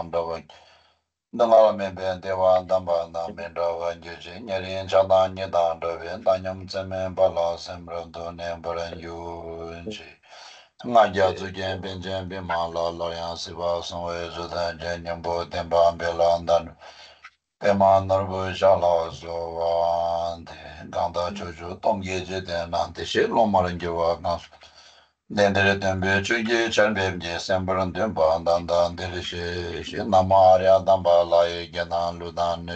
Andavon Dala me ben devan dambana mendovan juji nyerin chalan yedan doven tanyam tseme bala semrodon embaran yuji Ngaja zugen benjen be mala loyan siva sonwe zudan jenyam bo temban belandan Pemanlar bu jalazovan ganda çocuğu tom geceden anteşe lomarın gevakan Dendireden bir çünkü çelbem gesen burun dün bağından da derişi namaryadan bağlayı genan ludan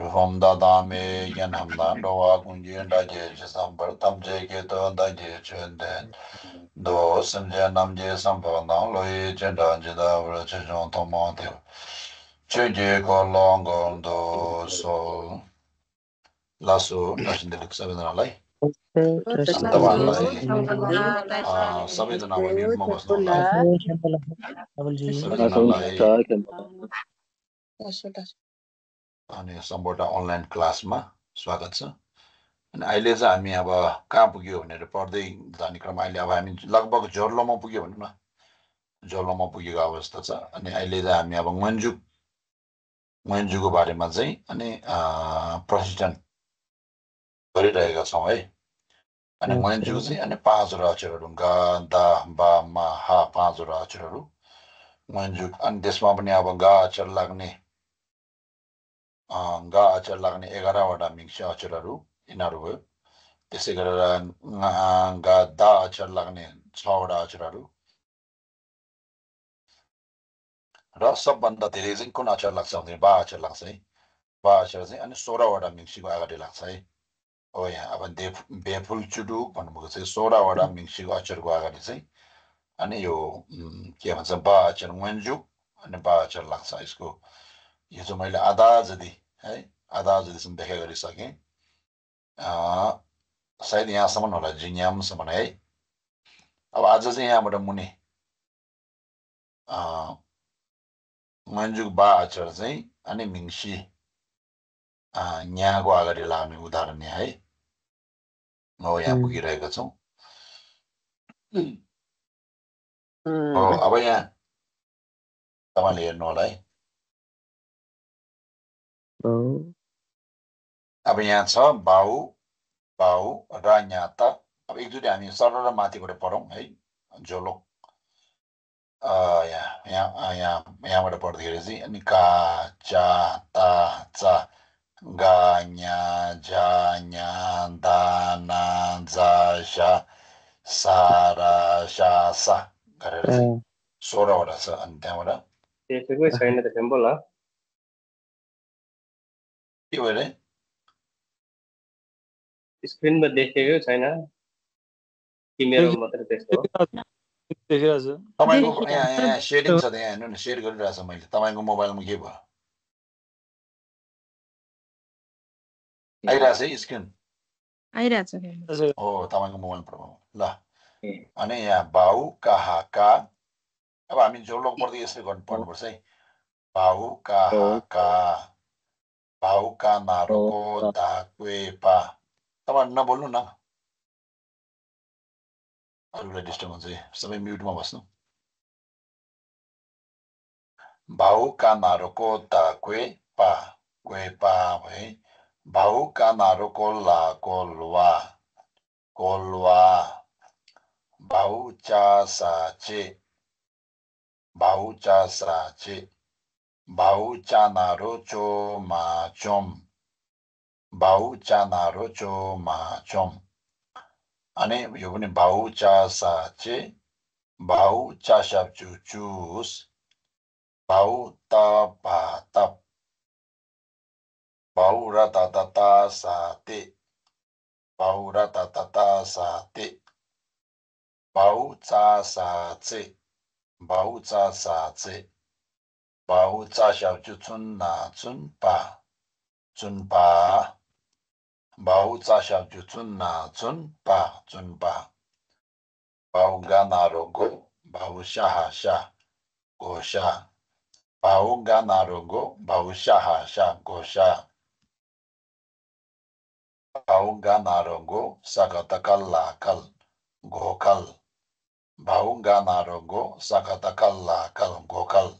Ruhumda dami genamdan doğa kunjinda gece sambar tam ceket onda geçönden Doğusum cenam gesem bağından loyi cendan cida vırıçıcın tomativ Çünkü kolon gondu sol Lasu Naşindilik sevinir alay online class ma स्वागत छ अनि अहिले चाहिँ हामी अब कहाँ पुग्यो भनेर पढ्दै जाने क्रममा अहिले अब हामी लगभग झोर्लोमा पुग्यो भन्नु न झोर्लोमा पुगेको अवस्था छ अनि अहिले चाहिँ हामी अब मन्जुको बारेमा चाहिँ अनि प्रशिक्षण गरिरहेका छौं है अनि मन्जु चाहिँ अनि पाँचवटा अक्षरहरु गा दा बा मा हा पाँचवटा अक्षरहरु मन्जु अनि त्यसमा पनि अब गा अक्षर लाग्ने 11 वटा मिक्स अक्षरहरु यिनहरु हो त्यसै गरेर गा दा अक्षर लाग्ने 6 वटा अक्षरहरु र सबभन्दा धेरै चाहिँ कुन अक्षर लाग्छ भने बा अक्षर लाग्छ है बा अक्षर चाहिँ अनि 16 वटा मिक्सको अगाडि लाग्छ है ओ यहाँ अब बेफुल चुडु भन्नुको चाहिँ 16 वटा मिक्सको अक्षरको अगाडि चाहिँ अनि यो के भन्छ बा अक्षर मन्जु अनि बा अक्षर लाग्छ यसको यो चाहिँ मैले आधा जति देखा गरिसके सायद यहाँसम्म होला जिन्यामसम्म है अब आज चाहिँ यहाँबाट मुनि मन्जुक बा अक्षर चाहिँ अनि मिंसी न्याको अगाडि लाग्ने उदाहरण है म यहाँ पुगिरहेको छु अब यहाँ तपाईले हेर्नु होला है अब यहाँ छ बाउ बाउ र न्याता अब एकचोटी हामी सरल र माथिबाट पढौं है झोलो यहाँबाट पढ्दाखेरि चाहिँ अनि का चा ता चा गा न्या जा न्या दा ना जा शा सा रा शा सा गरेर 16 वटा छ अनि त्यहाँबाट त्यसको छैन त टेम्पल हो के भरे स्क्रिनमा देखेको छैन कि मेरो मात्र त्यस्तो देखिरा छ तपाईको यहाँ शेयरिङ छ यहाँ हेर्नु न शेयर गरिरहेछ मैले तपाईको मोबाइलमा के भयो आइरा छ स्क्रिन आइरा छ ओ तपाईको मोबाइल प्रभाव ल अनि यहाँ बाउ कहा का अब हामी जोडलोक पर्दै यसरी गर्न पर्नुपर्छ है बाउ कहा का Pau ka maruko da kuepa. Taman na bolu na. Arula disturbance. Sabi mute ma basno. Bau ka maruko da kuepa. Kuepa bhai. Bau ka maruko la kolwa. Kolwa. Bau cha sa che. Bau cha sa che. Bau chanaro cho ma chom Ani yo bune bau cha sa che Bau cha shab chu chus Bau ta pa tap Bau ra ta ta ta sa te Bau ra ta ta ta sa te Bau cha sa che Bau cha sa che Bau cha shab chu chun na chun pa chun pa Bau cha shab chu chun na chun pa Bau ga na ro go bau sha ha sha go sha Bau ga na ro go bau sha ha sha go sha Bau ga na ro go sakata kal la kal go kal Bau ga na ro go sakata kal la kal go kal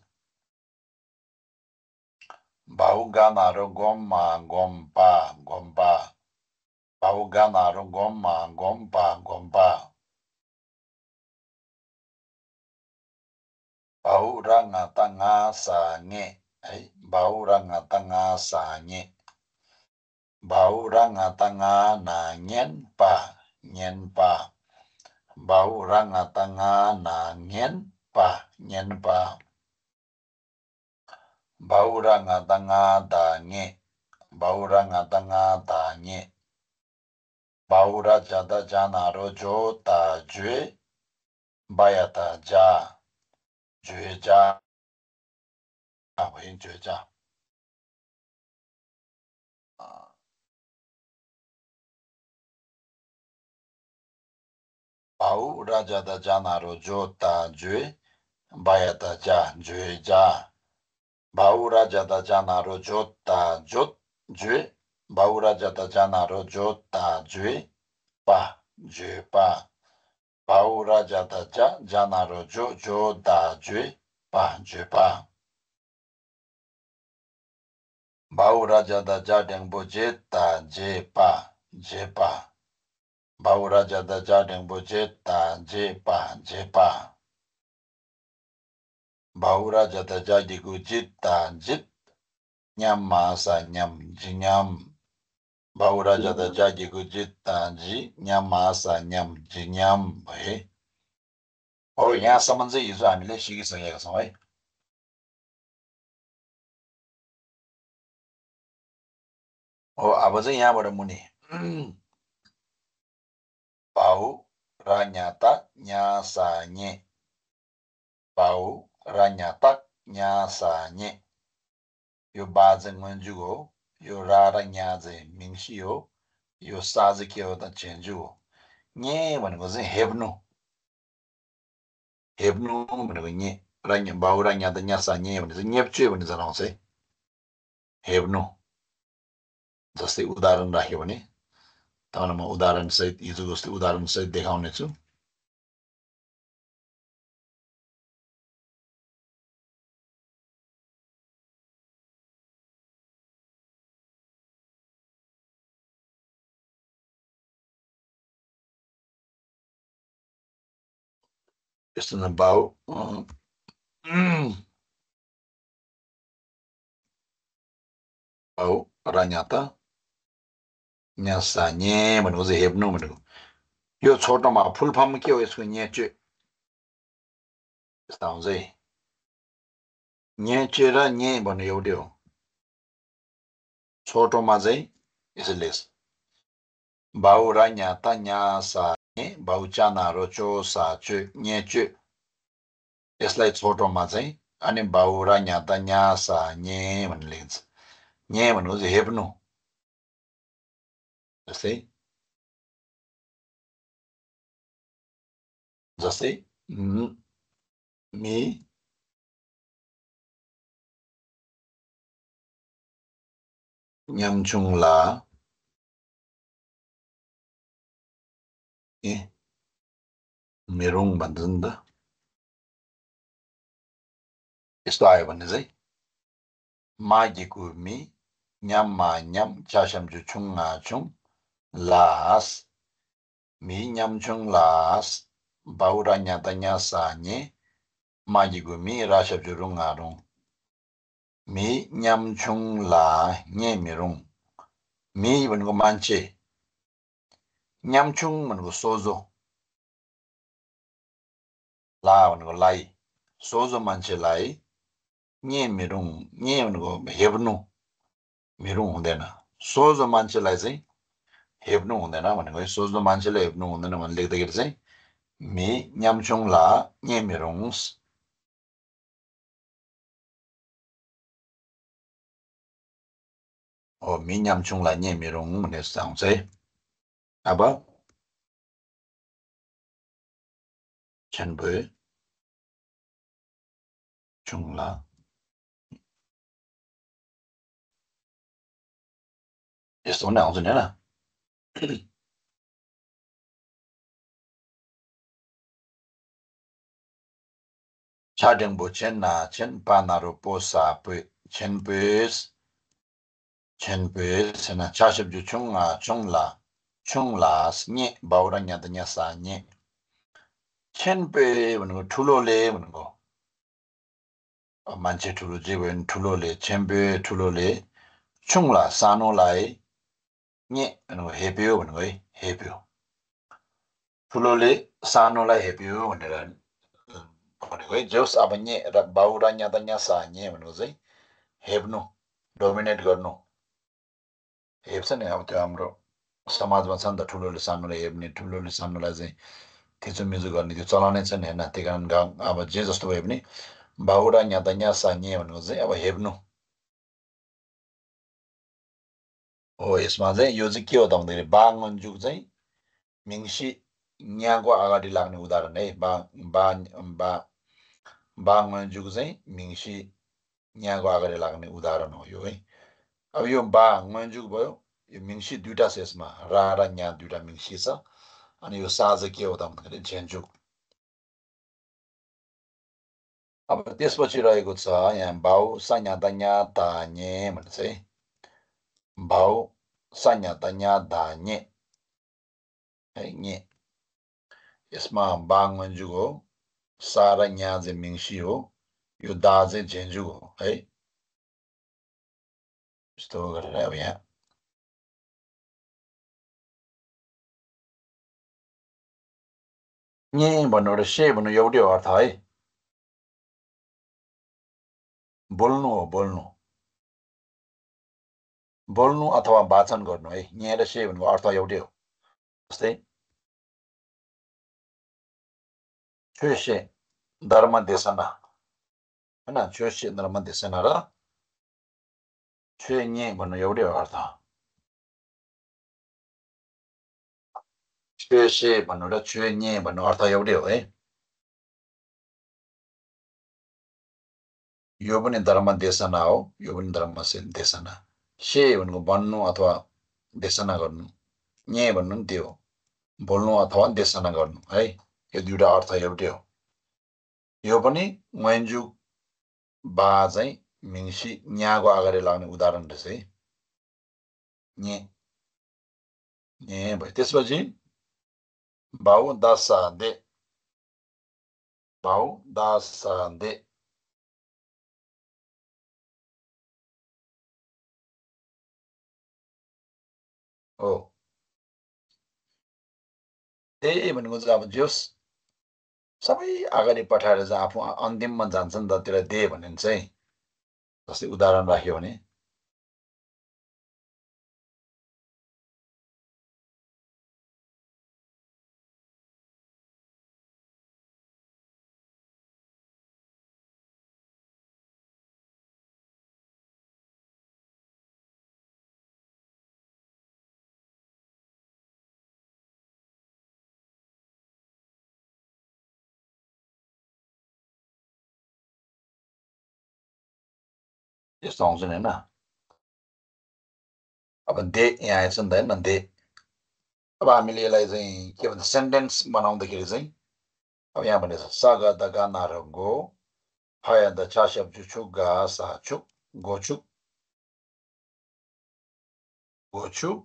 Bauganaro gomma gompa gompa. Bauganaro gomma gompa gompa. Baurangatanga sange. Baurangatanga sange. Baurangatanga na nyenpa nyenpa. Baurangatanga na nyenpa nyenpa. Baurangatanga dange, baurajada janaro jota jue, bayata ja, jue ja, jue ja. Baurajada janaro jota jue, bayata ja, jue ja. Baurajada janaro jota jot jue, baurajada janaro jota jue, pa jue pa, baurajada janaro jota jue, pa jue pa. Baurajada jadengbo jeta je pa je pa, baurajada jadengbo jeta je pa je pa. Baura jata jadi gujita jit nyam masa nyam jinyam. Baura jata jadi gujita ji nyam masa nyam jinyam. Baik. Oh, yang saman sih itu ambilnya sih saya kesamai. Oh, apa sih yang bermuni? Baura nyata nyasanye. Baura Ranyatak nyasanye. Yo bazen ngunjugo, yo rara nyaze mingshiyo, yo saze kiyo da chenjugo. Nye wangoze hebnu. Hebnu wango nye. Bahu ranyata nyasanye wangoze nyepchwe wangoze nangse. Hebnu. Jasti udaran rahi wane. Tamanama udaran sahit, izu gosti udaran sahit dekhaune chu. Just an about bau ranyata nyasanye manu ze hebnu manu yo chota ma full form kyo isko nyeche staun ze nyeche ra nye banu yodyo chota ma ze is less bau ranyata nyasa Bauchana rocho sa chu nye chu. Islai choto ma zai. Ani baura nyata nyasa nye man lins. Nye man uzi hebnu. Jasti. Jasti. Mi. Nyam chung la. Mirung bandanda. Isto ayo bandazai. Magiku mi nyam ma nyam chasham ju chung na chung laas. Mi nyam chung laas. Baura nyata nyasa nye. Magiku mi rashab ju rung na rung. Mi nyam chung la nye mirung. Mi bango manche. Nyamchung menunggu sozo. La menunggu lai. Sozo manche lai. Nye mirung. Nye menunggu hebnu. Mirung hundena. Sozo manche lai zay. Hebnu hundena. Menunggu sozo manche lai hebnu hundena. Menunggu lekta kira zay. Mi nyamchung la. Nye mirungs. Oh, mi nyamchung la. Nye mirung. Menunggu sang zay. Aba chenbue chungla esto no es nada chadengbo chen na chen panaro posa pu chen pues Chenpesena chashibju chungla chungla chungla snye bauranya danya sa nye. Chenpe wungo tulo le wungo. Manche tulo jiwen tulo le chenpe tulo le chungla sano lai nye wungo hebyo wungo hebyo. Tulo le sano lai hebyo wungo. Jos abanye bauranya danya sa nye wungo zay hebno dominate garno. Hebsen ya hote amro समाज में संधा ठुलो सामने ये अपने ठुलो सामने लाजे किचु music करने तो चलाने से नहीं ना तेरन गांव अब जेस्ट वो ये अपने बाहुरा न्याता न्यासा न्ये बनोजे अब ये बनो ओ इसमें जे योजिक क्यों तो हम देख बांग अंजुक जे मिंगशी न्यांगो आगाड़ी लागने उदाहरण है बांग अंजुक जे मिंगशी न्यांगो आगाड़ी लागने उदाहरण हो यो है अब यो बांग अंजुक भयो Mingshi duta sesma, rara nyan duta mingshi sa, and you sazaki of them change. About this, what you like, good sa, and bow, sanya danya da nye, and say bow, sanya danya da nye. Yes, ma, bang when you go, sara nyan the mingshi ho, you da the change you go, eh? Still got it, yeah. Nye bano re she bano yawde arth hai. Bolno. Bolno athawa bachan garno hai. Nye re she bano arth yawde ho. Jastay. Choshe dharma desana. Hana choshe dharma desana ra. Choshe nye bano yawde arth. Chue banu ra chue nye banu artha yawde ho hai. Yo bani dharma desana ho, yo bani dharma desana. She banu bannu athwa desana garnu. Nye banu deo. Bolnu athwa desana garnu hai. Yo duita artha yawde ho. Yo bani ngwenju ba zai mingshi nyago agare lagne udaharan rahse. Nye bhai tespachi Bau dasa de oh de bhaneko चाहिँ अब जस सबै अगाडि पठाएर चाहिँ आफू अन्तिममा जान्छन् त त्यसलाई दे भन्ने चाहिँ जस्तै उदाहरण राख्यो भने ये सॉन्ग्स नहीं ना अब दे यहाँ ऐसे नहीं ना दे अब आमिले लाइज़ हैं कि अब सेंटेंस बनाऊं तो किस हैं अब यहाँ बने सागा दगा नारंगो हाय द चाशब चुचुगा साचुग गोचुग गोचुग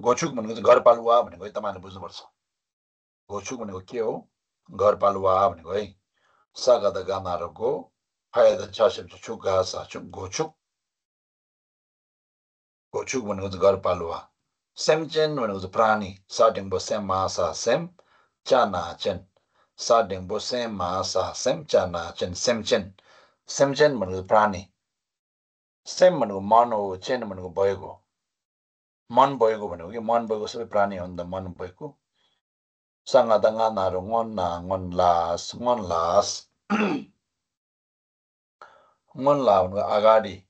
गोचुग बने को घर पालुआ बने को ये तमाने बुझने पड़ता गोचुग बने को क्यों घर पालुआ बने को ये सागा दगा नारंगो Hayat chashib chuchuk gasa chuk gochuk. Gochuk when it was garpalua. Semchen when it was prani. Sading bosem masa sem chana chen. Sading bosem masa sem chana chen. Semchen. Semchen when it was prani. Sem when it was mano chen when it was boygo. Man boygo when it was man boygo so prani on the man boygo. Sangadanga narungon na ngon las. Ngon las. Ngon la unwa agadi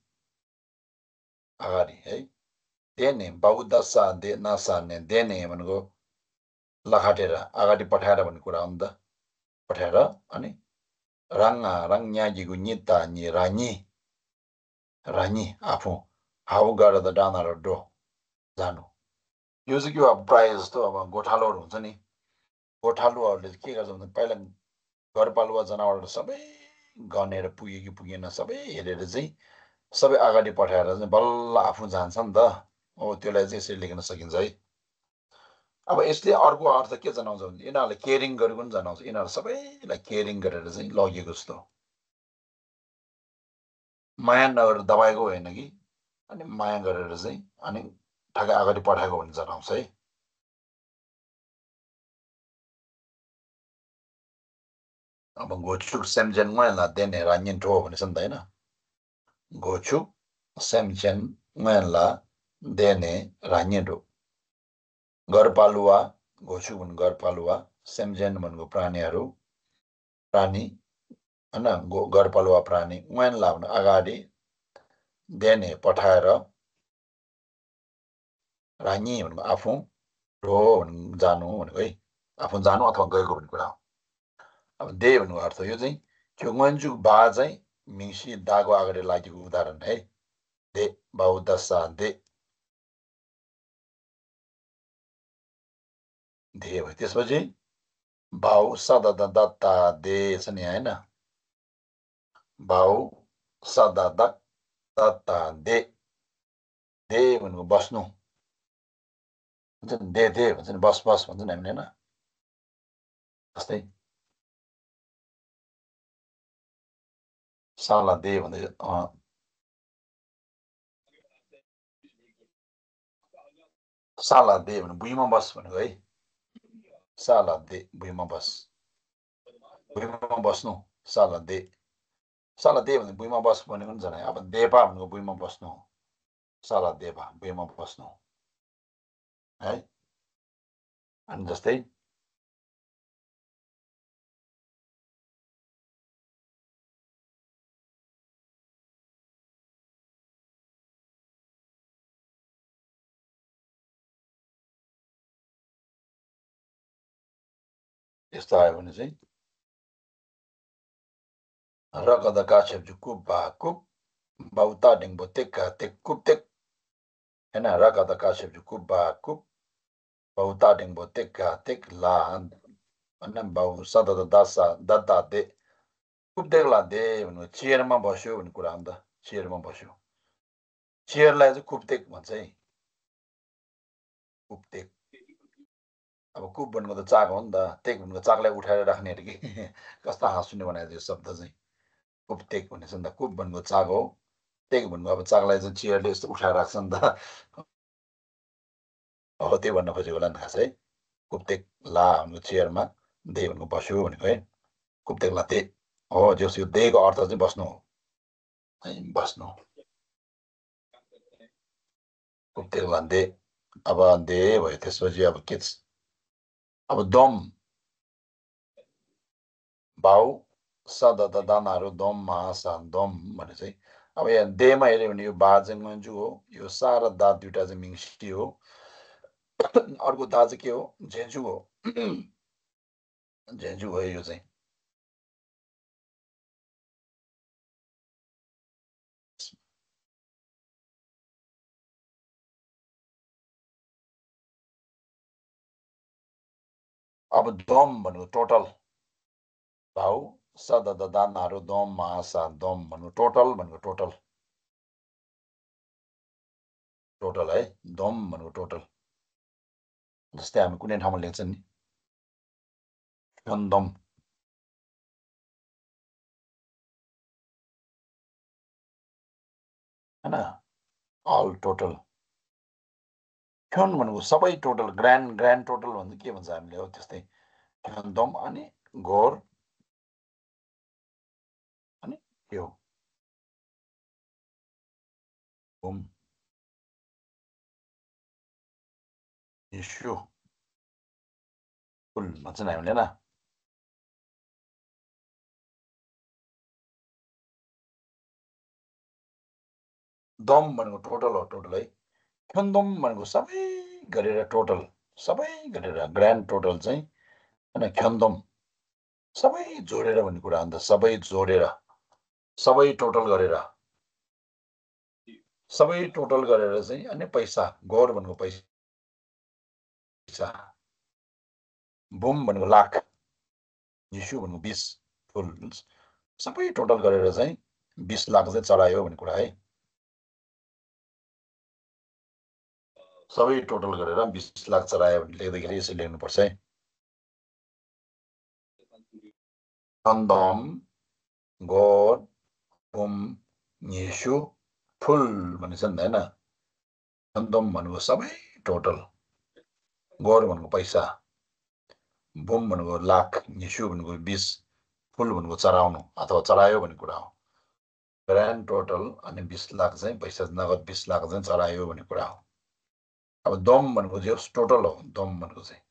hai dene bauddha sa de na sa ne dene bhaneko lakhatera agadi pathaera bhanne kura hunta pathaera ani ranga rangnya ji gu nita ni rani afu how gara da dana ro do janu use kyu ab price to aba gothalo huncha ni gothalo harule ke garcha bhanda पहिला घर पालुवा जनावरहरु सबै गनेर पुगेकी पुगेन सबै हेरेर चाहिँ सबै अगाडि पठाएर चाहिँ बल्ल आफू जान्छ नि त। अब त्यसलाई चाहिँ यसरी लेख्न सकिन्छ है। अब यसले अर्को अर्थ के जनाउँछ भने यिनीहरूले केयरिङ गरेको पनि जनाउँछ। यिनीहरू सबैलाई केयरिङ गरेर चाहिँ लगेको जस्तो, माया नगरेर दबाएको होइन कि, अनि माया गरेर चाहिँ अनि ठ्याक्क अगाडि पठाएको भन्ने जनाउँछ है। अब गोचु सेम्जेनला देने रान्यन ठो भनेछ नि त होइन। गोचु सेम्जेनला देने रान्यन ठो। घरपालुवा घोसु भन् घरपालुवा, सेम्जेन भनेको प्राणीहरू प्राणी होइन। घरपालुवा प्राणी उहाँलाई भने अगाडि देने पठाएर, रानी भनेको आफू, ढो भन् जानु भनेको है, आफू जानु अथवा गएको भन्ने कुरा हो। अब दे भन्नुको अर्थ यो चाहिँ त्यो गन्जु बा चाहिँ मिङ्सी दागो अगाडि लागेको उदाहरण है। दे बाउ दशा दे दे भयो। त्यसपछि बाउ सदा दत्ता दे छ नि हैन। बाउ सदा दत्ता दे, दे भनेको बस्नु हुन्छ नि, दे दे भन्छ नि, बस बस भन्छ नि हामीले हैन। जस्तै साला दे भन्दै साला दे भने भुइँमा बस भनेको है। साला दे भुइँमा बस, भुइँमा बस्नु साला दे। साला दे भने भुइँमा बस भनेको नि जनायो। अब देपा भनेको भुइँमा बस्नु, साला देपा भुइँमा बस्नु है। अनि जस्तै यस्तो आयो भने चाहिँ रगद काछेप्जु कुप बा कुप बाउता डिङ्बो तेक्का तेक कुप तेक हैन। रगद काछेप्जु कुप बा कुप बाउता डिङ्बो तेक्का तेक ला भन्ने बाउ सदा दासा दत्ता दे कुप देख्ला दे भन्नु चेयरमा बस्यो भन्ने कुरा हो नि त। चेयरमा बस्यो, चेयरलाई चाहिँ कुप तेक भन्छ है, कुप तेक। अब कुप भनेको त चाक हो नि त, टेक भनेको चाकलाई उठाएर राख्ने अरे कि। कस्तो हाँस्ने बनाएको यो शब्द चाहिँ, कुप टेक भनेको नि त। कुप भनेको चाक हो, टेक भनेको अब चाकलाई चाहिँ चेयरले यस्तो उठाएर राख्छ नि त। हो त्यही भन्न खोजेको होला नि खास है। कुप टेक ला भनेको चेयरमा, दे भनेको बस्यो भनेको है। कुप टेक ला दे हो, जस यो देको अर्थ चाहिँ बस्नु हो है, बस्नु। कुप टेक ला दे। अब दे भयो। त्यसपछि अब के, अब दम भाउ सदा दानाहरू दम महासा दम भने चाहिँ। अब यहाँ देमा हेऱ्यो भने यो बा चाहिँ मन्जु हो, यो सा र दा दुइटा चाहिँ मिङ्सी हो, अर्को दा चाहिँ के हो, झेन्जु हो। झेन्जु हो यो चाहिँ। अब दम भनेको टोटल, भाउ सदा दानाहरू दम महासा दम भन्नु टोटल भनेको टोटल, टोटल है। दम भनेको टोटल। जस्तै हामी कुनै ठाउँमा लेख्छ नि दम, हैन, अल टोटल। क्यों भनेको सबै टोटल, ग्रान्ड ग्रान्ड टोटल भन्दा के भन्छ हामीले हो त्यस्तै। दम अनि घोर अनि यो ओम इस्यु कुल भन्छ नि हामीले न। दम भनेको टोटल हो, टोटल है। ख्योन्दम भनेको सबै गरेर टोटल, सबै गरेर ग्रान्ड टोटल चाहिँ होइन। ख्योन्दम सबै जोडेर भन्ने कुरा हो नि त। सबै जोडेर, सबै टोटल गरेर, सबै टोटल गरेर चाहिँ अनि पैसा। गोर भनेको पैसा, बुम भनेको लाख, इस्यु भनेको 20 फुल। सबै टोटल गरेर चाहिँ 20 लाख चाहिँ चढायो भन्ने कुरा है। सबै टोटल गरेर 20 लाख चरायो भने लेख्दाखेरि यसरी लेख्नु पर्छ है। कन्दम गॉड होम येशू फुल भनेछ नि हैन। कन्दम भनेको सबै टोटल, गॉड भनेको पैसा, बुम भनेको लाख, येशू भनेको 20, फुल भनेको चराउनु अथवा चरायो भन्ने कुरा हो। ग्रान्ड टोटल अनि 20 लाख चाहिँ पैसा नगद 20 लाख चाहिँ चरायो भन्ने कुरा हो। अब दम भनेको चाहिँ टोटल हो, दम भनेको चाहिँ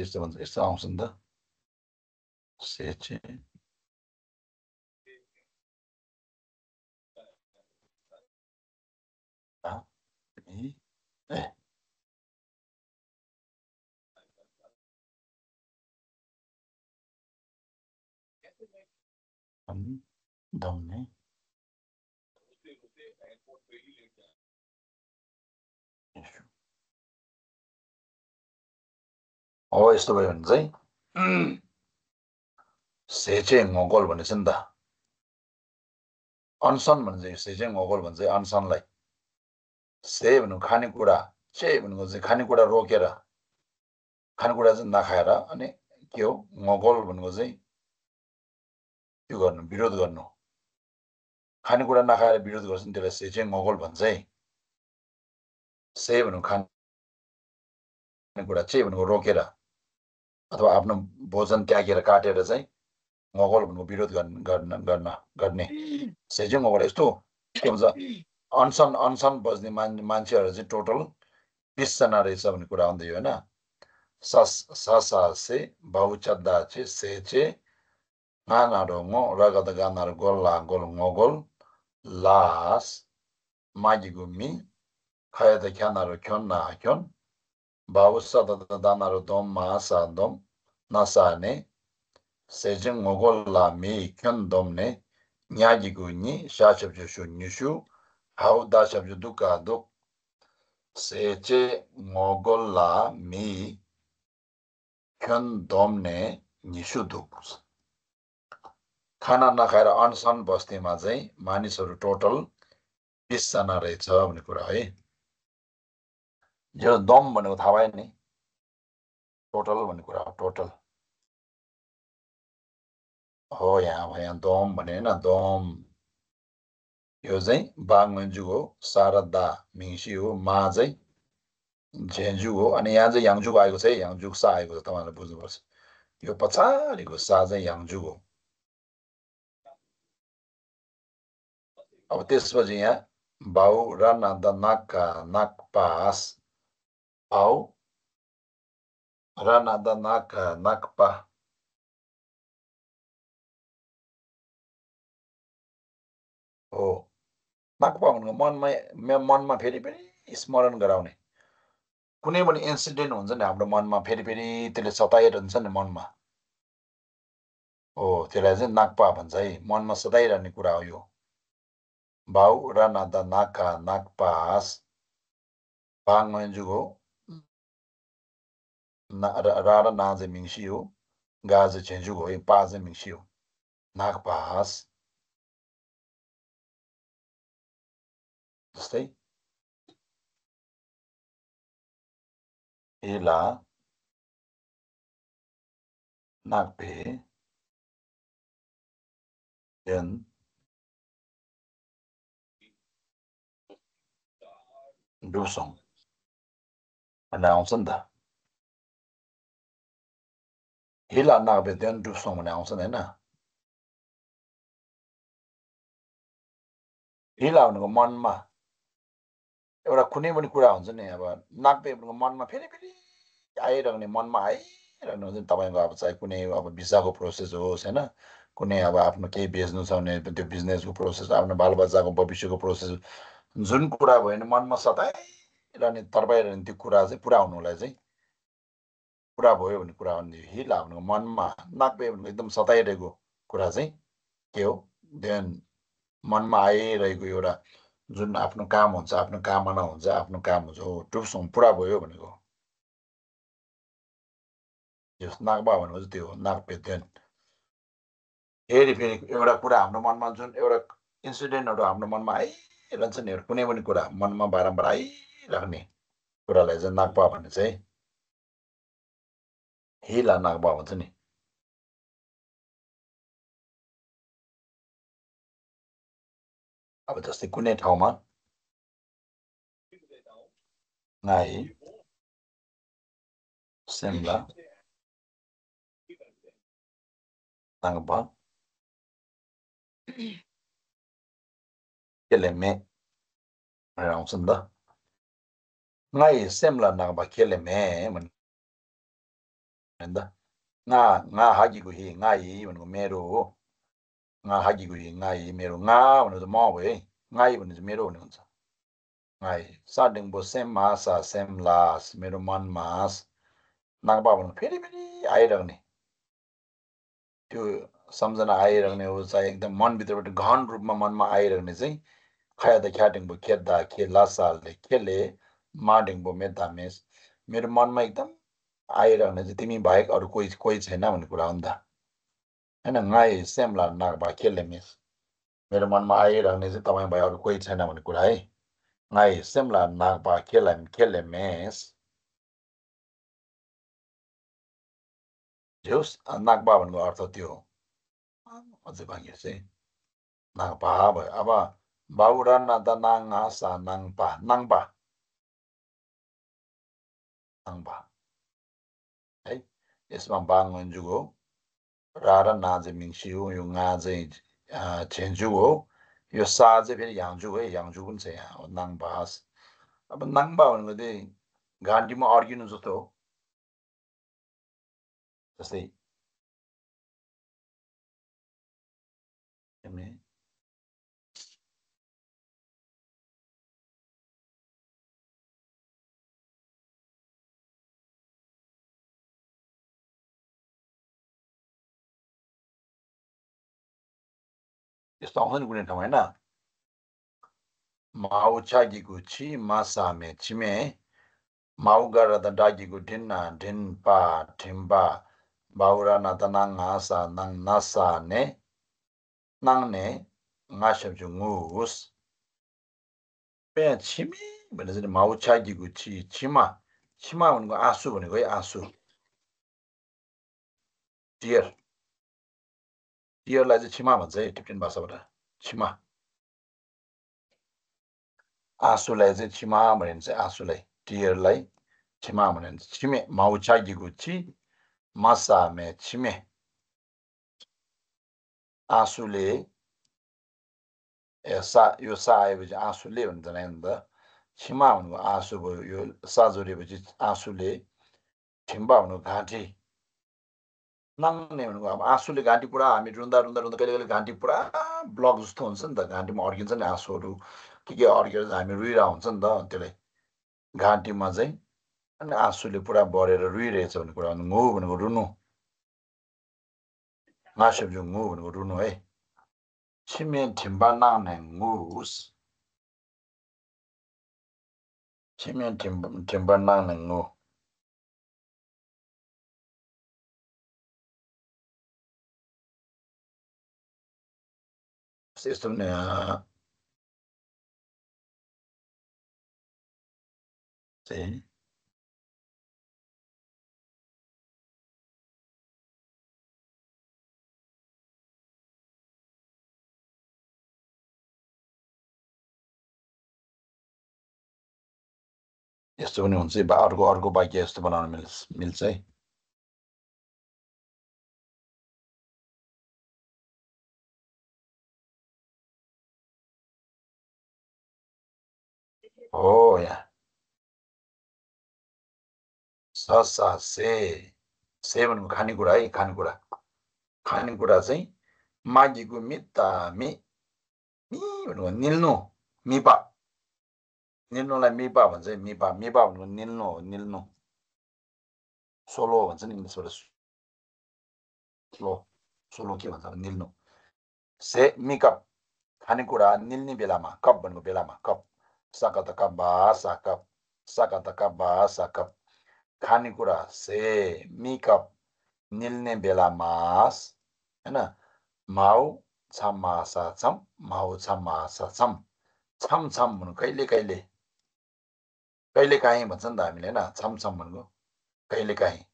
यस्तो भन्छ, यस्तो आउँछ नि त सेचे दम ने हो यस्तो भयो भने चाहिँ सेचे मोगल भनेछ नि त। अनसन भन्छ सेचे मोगल भन्छ अनसनलाई। से भन्नु खानेकुरा, चे भनेको चाहिँ खानेकुरा रोकेर, खानेकुरा चाहिँ नखाएर, अनि के हो मोगल भनेको चाहिँ त्यो गर्नु विरोध गर्नु, खानेकुरा नखाएर विरोध गर्छ नि त्यसलाई सेचे मोगल भन्छ है। से भन्नु खानेकुरा, चे भनेको रोकेर अथवा आफ्नो भोजन त्यागेर काटेर चाहिँ मोगल भनेको विरोध गर्ने सेचे मोगल। यस्तो के भन्छ अनसन अनसन बस्ने मान्छेहरू चाहिँ टोटल 20 जना रहेछ भन्ने कुरा आउँदै होइन। सासे बाहुचद्दा चाहिँ सेचे नानाडोङो रगत गानाहरू गोल्ला गोल मोगोल लास मागी गुम्मी खायदा ख्यानाहरू ख्योन नाख्योन बाहुसा दानाहरू दोम मासा दोम नसाने सेजिङ मोगोल ला मे ख्योन दोमने न्यागी गुन्नी साचप जुसु निसु हाउ दाशब्द दुका दुख सेचे मोगोला मी ख्यन दोमने निशु दुख। खाना नखाएर अनसन बस्तीमा चाहिँ मानिसहरू टोटल 20 जना रहेछ भन्ने कुरा है। यो दम भनेको थाहा भएन नि, टोटल भन्ने कुरा हो। टोटल हो यहाँ भयो दम भने होइन। दम यो चाहिँ बाङजु हो, शारदा मिङसी हो, मा चाहिँ झेन्जु हो, अनि यहाँ चाहिँ याङजु आएको छ है। याङजु सा आएको छ, तपाईँहरूले बुझ्नुपर्छ। यो पछाडिको सा चाहिँ याङजु हो। अब त्यसपछि यहाँ बाउ र नाका नाक पास आउ र नाका नाक पा हो। नाकपा भनेको मनमा फेरि फेरि स्मरण गराउने। कुनै पनि इन्सिडेन्ट हुन्छ नि हाम्रो मनमा, फेरि फेरि त्यसले सताइरहन्छ नि मनमा, हो त्यसलाई चाहिँ नाकपा भन्छ है। मनमा सताइरहने कुरा हो यो। भाउ र नादा नाका नाकपास बाङजु हो, रा र नाज मिङ्सी हो, गाज छेन्जु हो, पाज मिङ्सी हो। नाकपास जस्तै एला नागपे एन डुसोङ भन्ने आउँछ नि त। हिला नागपे देन डुसोङ भन्ने आउँछ नि होइन। हिला भनेको मनमा एउटा कुनै पनि कुरा हुन्छ नि। अब नाकपे भनेको मनमा फेरि फेरि आइरहने, मनमा आइरहनु हुन्छ नि तपाईँको। अब चाहे कुनै अब भिसाको प्रोसेस होस् होइन, कुनै अब आफ्नो केही बेच्नु छ भने त्यो बिजनेसको प्रोसेस, आफ्नो बालबच्चाको भविष्यको प्रोसेस, जुन कुरा भयो भने मनमा सताइरहने तर्पाइरहने त्यो कुरा चाहिँ पुरा हुनुलाई चाहिँ पुरा भयो भन्ने कुरा हो नि हिला भनेको मनमा। नाकपे भनेको एकदम सताइरहेको कुरा चाहिँ के हो, देन मनमा आइरहेको एउटा जुन आफ्नो काम हुन्छ, आफ्नो कामना हुन्छ, आफ्नो काम हुन्छ। हो टुप्सों पूरा भयो भनेको यस नागबा भनेको चाहिँ त्यो हो नाग पेदेन। फेरि फेरि एउटा कुरा हाम्रो मनमा जुन एउटा इन्सिडेन्टहरु हाम्रो मनमा आइरहन्छ नि, कुनै पनि कुरा मनमा बारम्बार आइराख्ने कुरालाई चाहिँ नागबा भन्ने चाहिँ हिला नागबा भन्छ नि। अब जस्तै कुनै ठाउँमा नाइ सेमला नागबा केलेमे भनेर आउँछ नि त। नाइ सेमला नागबा केलेमे भन्दा ना ना हागीको हि नाइ भनेको मेरो हो, ना हागीको हि नाइ मेरो, ना भनेको म हो है, नाइ भनेको मेरो भन्ने हुन्छ। नाइ साडेङबो सेम आसा सेम लास मेरो मनमा आस नागबा भन्नु फेरि फेरि आइरहने त्यो सम्झना आइरहने हो, चाहिँ एकदम मनभित्रबाट गहन रूपमा मनमा आइरहने चाहिँ खयादा ख्याटिङबो खेद्दा खे लासाले खेले माडिङबो मेदा मेस मेरो मनमा एकदम आइरहने चाहिँ तिमी बाहेक अरू कोही कोही छैन भन्ने कुरा हो नि त हैन। नाइ सेमला नागबा खेले मेस मेरो मनमा आइरहने चाहिँ तपाईँ बाहेक अरू कोही छैन भन्ने कुरा है। नाइ सेमला नागबा खेले मेस जोस नागबा भन्नुको अर्थ त्यो अझै बाँकी छ नागबा भयो। अब बाबुरा नादा नाङा सा नाङपा नाङपा नाङपा है। यसमा बाङन्जु हो रा र ना चाहिँ मिङ्सी हो, यो गा चाहिँ छेन्जु हो, यो सा चाहिँ फेरि याङजु है, याङजु पनि छ यहाँ नाङपा। अब नाङपा भनेको चाहिँ घाँटीमा अड्किनु जस्तो हो, जस्तै यस्तो आउँछ नि कुनै ठाउँ होइन। माउ छागीको छि मासा मे छिमे माउ गर्दा डागीको ढिन्ना ढिन्पा ढिम्बा बाउरा नाता नाङ आसा नाङ नासा ने नाङ ने गासब्जु गुस पे छिमी भने चाहिँ माउ छागीको छि छिमा छिमा भनेको आँसु भनेको है, आँसु टियर टियरलाई चाहिँ छिमा भन्छ है टिप्टिन भाषाबाट। छिमा आँसुलाई चाहिँ छिमा भनिन्छ, आँसुलाई टियरलाई छिमा भनिन्छ। छिमे माउ छागीको छि मासा मे छिमे आँसुले यो सा आएपछि आँसुले भन्छ नि त। छिमा भनेको आँसु भयो, यो सा जोडिएपछि आँसुले। ठिम्बा भनेको घाँटी। नाङ्ने भनेको अब आँसुले घाँटी पुरा, हामी रुँदा रुँदा रुँदा कहिले कहिले घाँटी पुरा ब्लक जस्तो हुन्छ नि त, घाँटीमा अड्किन्छ नि आँसुहरू के अड्केर हामी रुइरहेको हुन्छ नि त, त्यसलाई घाँटीमा चाहिँ अनि आँसुले पुरा बढेर रुइरहेछ भन्ने कुरा। घु भनेको रुनु, नासेब्जु घु भनेको रुनु है। छिमे ठिम्बा नाङ्ने घुस छिमे ठिम्बा नाङ्ने घु यस्तो पनि हुन्छ। अर्को अर्को वाक्य यस्तो बनाउन मिल्छ है। हो यहाँ ससा से भनेको खानेकुरा है, खानेकुरा खानेकुरा चाहिँ मागीको मिता मि मि भनेको निल्नु मिपा, निल्नुलाई मिपा भन्छ, मिपा मिपा भनेको निल्नु हो, निल्नु सोलो भन्छ नि इङ्ग्लिसबाट, सोलो सोलो के भन्छ निल्नु। से मिकअप खानेकुरा निल्ने बेलामा कप भनेको बेलामा कप सकतका भाषा कप खानेकुरा से मी कप निल्ने बेलामा हैन माउ छमासा छम छम छम भन्नु कहिले कहिले कहिले काहीँ भन्छ नि त हामीले हैन छम छम भन्नु कहिले काहीँ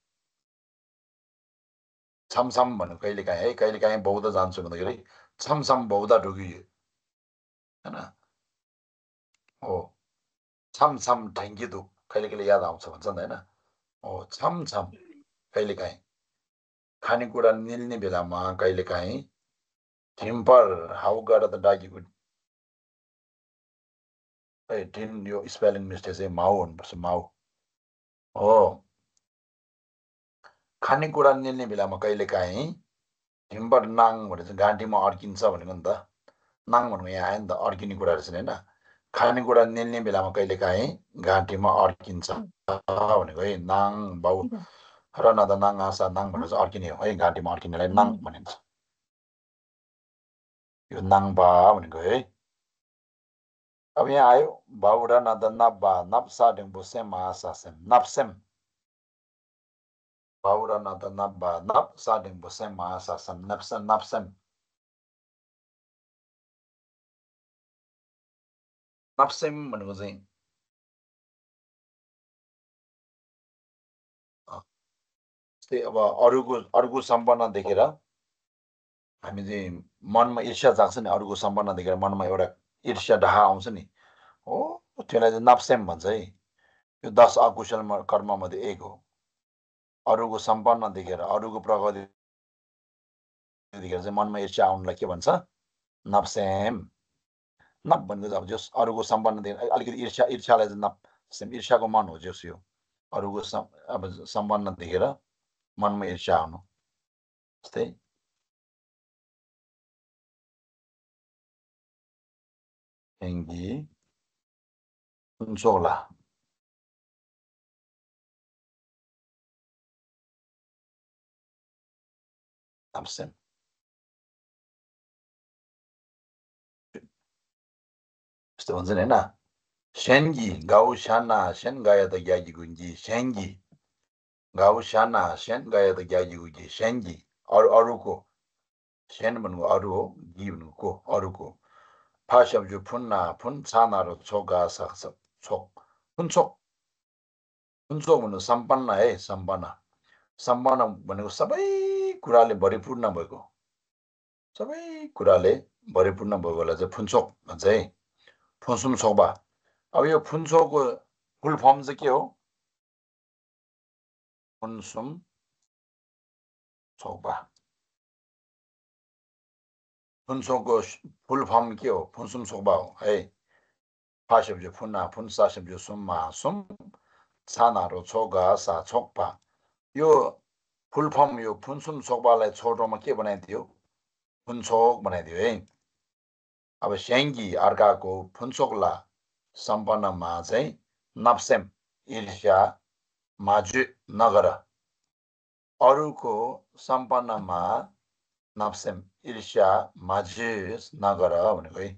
छमछम भन्नु कहिले काहीँ है कहिले काहीँ बौद्ध जान्छु भन्दाखेरि छमछम बौद्ध ढुकियो हैन हो छमछम ढ्याङ्गी दुख कहिले कहिले याद आउँछ भन्छ नि हैन हो छमछम कहिले काहीँ खानेकुरा निल्ने बेलामा कहिले काहीँ टिम्पर हाउ गएर त डाकीको ए टिन यो स्पेलिङ मिस्टेक चाहिँ माउ हुनुपर्छ माउ हो खानेकुरा निल्ने बेलामा कहिलेकाहीँ हिम्बर नाङ भनेर घाँटीमा अड्किन्छ भनेको नि त नाङ भनेको यहाँ आयो नि त अड्किने कुराहरू छन् हैन खानेकुरा निल्ने बेलामा कहिलेकाहीँ घाँटीमा अड्किन्छ भनेको है नाङ बाउ र न त नाङ आशा नाङ भनेर अड्किने हो है घाँटीमा अड्किनेलाई नाङ भनिन्छ यो नाङ बा भनेको है अब यहाँ आयो बाउ र न त नब्बा नप्सा डेम्बु सेम आशा सेम नप्सेम Baura nata nabba nab sadim busem maasa sem napsem napsem napsem manuzin stay about argu sambana dekera. I mean the manma irsha jackson argu sambana dekera manma or irsha daha onsani. Oh, tell us napsem manzai. You das akushal karma made ego. अरुको सम्पन्न देखेर अरुको प्रगति देखेर चाहिँ मनमा इच्छा आउनलाई के भन्छ नप्सेम नप भनेको अब जस अरुको सम्पन्न देखेर अलिकति इच्छा इच्छालाई चाहिँ नप्सेम इच्छाको मन हो जस यो अरुको अब सम्पन्न देखेर मनमा इच्छा आउनु जस्तै एङ्गी सोला Napsem. Sto onzen ena. Shengi gau shana shen gaya da gyagi gungi shengi gau shana shen gaya da gyagi gungi shengi or aruko shen bunu aru givnu ko aruko pashab ju punna pun sana ro choga sa chok punso bunu sampanna hai sambana bunu sabai कुराले भरिपूर्ण भएको सबै कुराले भरिपूर्ण भएकोलाई चाहिँ फुन्छोक भन्छ है फुन्छुम छोबा अब यो फुन्छोको full form चाहिँ के हो फुन्छुम छोबा फुन्छोको फुल फर्म के हो फुन्छुम छोबा हो है फाशब्ज फुन्ना फुन्साशब्ज सुम्मा सुम छानारो छोगा सा छोकपा यो फुल फर्म यो फुन्छुम छोकबालाई छोटोमा के बनाइदियो फुन्छोक बनाइदियो है अब स्याङ्गी अर्काको फुन्छोकला सम्पन्नमा चाहिँ नप्सेम ईर्ष्या माजु नगर अरूको सम्पन्नमा नप्सेम ईर्ष्या माजु नगर भनेको है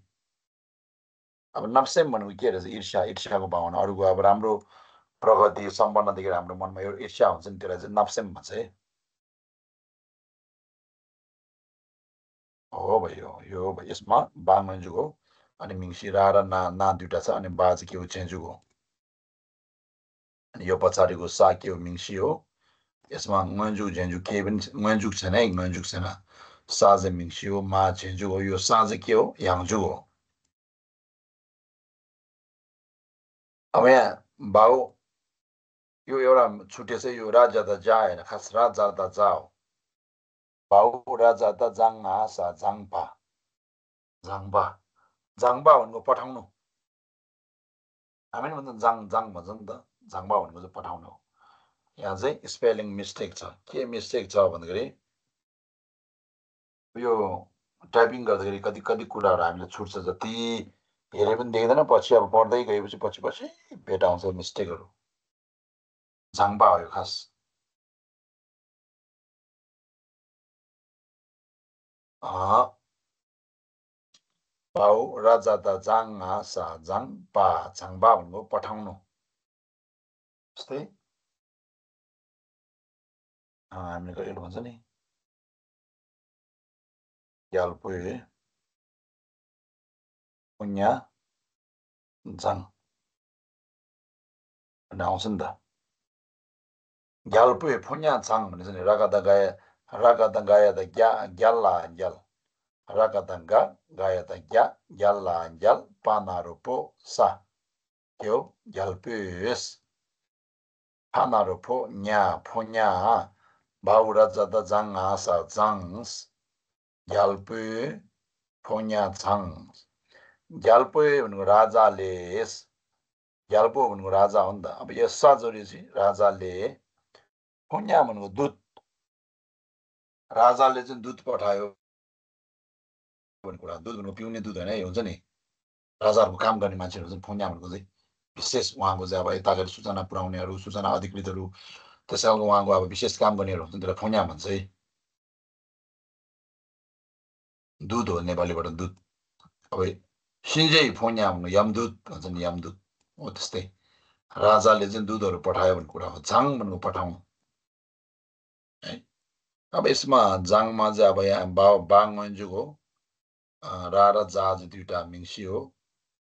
अब नप्सेम भनेको के रहेछ ईर्ष्या ईर्ष्याको भावना अरूको अब राम्रो प्रगति सम्पन्न देखेर हाम्रो मनमा एउटा ईर्ष्या हुन्छ नि त्यसलाई चाहिँ नप्सेम भन्छ है हो भयो यो यसमा बाङजुको अनि मिङसी रा र ना दुईटा छ अनि बा चाहिँ के हो चेन्जुको अनि यो पछाडीको सा के हो मिङसी हो यसमा गन्जु जेन्जु के पनि गन्जुक छैन है गन्जुक छैन सा चाहिँ मिङसी हो मा चेन्जु हो यो सा चाहिँ के हो यांजु हो अब यहाँ बाउ यो एउटा छुटे चाहिँ यो राजा त जा हैन खास राजा त जा हो बाउ राजा त जाङ आशा जाङपा जाङबा जाङबा भनेको पठाउनु हामी भन्छौँ जाङ भन्छ नि त जाङबा भनेको चाहिँ पठाउनु हो यहाँ चाहिँ स्पेलिङ मिस्टेक छ के मिस्टेक छ भन्दाखेरि यो टाइपिङ गर्दाखेरि कति कति कुराहरू हामीले छुट्छ जति हेरे पनि देख्दैन पछि अब पढ्दै गएपछि पछि भेट आउँछ मिस्टेकहरू जाङबा हो यो खास Pau Raja da Zhang A Sa Zhang Pa Zhang Ba Vango Pathaunu. Stay. I'm going to go to Yalpui Unya Zhang. Announcenda. Yalpui Punya Zhang is in Ragadangaya the Gyalla and Yal. Ragadanga Gaya the Gyalla and Yal Panarupo Sa. Yo Yalpui is Panarupo Nya Punya. Baurazada Zhang Asa Zhangs Yalpui Punya Zhangs Yalpui Raja Lays Yalpu Mungu Raja on the Abyasadurisi Raja Lay Punya Mungu Dut Raza Legend Dut Potayo Dunkura Dudunupuni Dudane Yozani Raza Bukam Gani Manchus and Punya Muzi. He says one was ever Italia Susana Browneru Susana Adikitaru. The second one will be just company of the Punyaman say Dudo never lived do away. Shinjay Punyam, Yamdut, and then Yamdut. What to stay? Raza legend Dudo report I would have Zang Manupatang. Abisma, Zang Mazabaya and Bao Bang and Jugo Rara Zaz Duta Minshio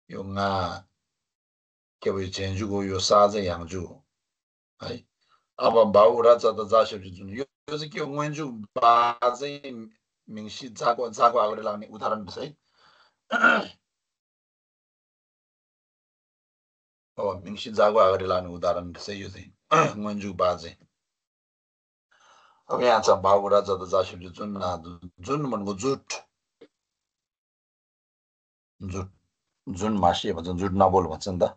Yunga Kavichen Jugo Yosaza Yangju. About Baurats at the Zasha, music you went to Bazin, Minshi Zago and Zago Aguilan, Utaran say. Oh, Minshi Zago Aguilan, Utaran say, you think, when you Bazin. Okay, answer Baurats at the Zasha, Zunman Guzut Zun Mashi, but Zun Nabol was in the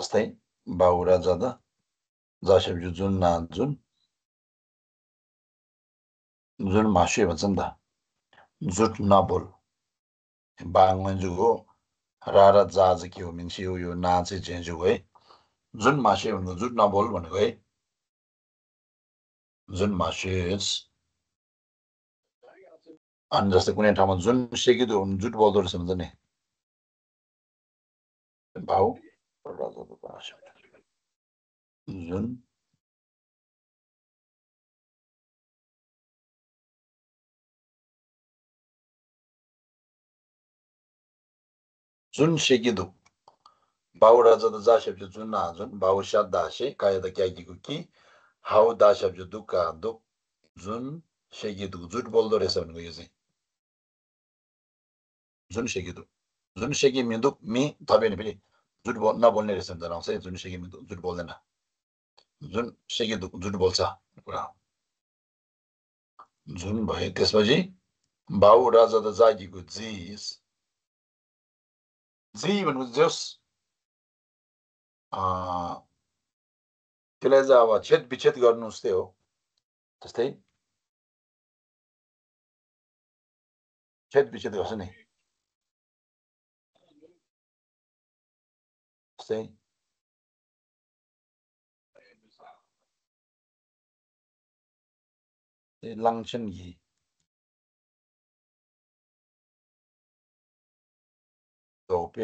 stay Baurats at the Zashev Jun Nanzun Zun Mashi Vansanda Zut Nabul Bang when you go Rara Zazaki means you Nancy change away Zun Mashi and Zut Nabul one way Zun Mashi is under the Queen Taman Zun Shiki on Zut Bolders and the name Bow rather the Basha. Zun Shigidu Bauraza the Zashab Junazun, Bausha Dashi, Kaya the Kagiguki, how Dashab Juduka do Zun Shigidu, Zut Boulder is an easy Zun Shigidu Zun Shigimiduk, me Tabinibili, Zut Nabon is an answer, Zun Shigimidu, Zut Bolena. Zun shake Zun bolsa. Zun by Tespaji Bao Raza the Zagi good Z's. Z even with just Teleza chet bichet got no steo. To stay chet bichet wasn't stay. Luncheon ye dope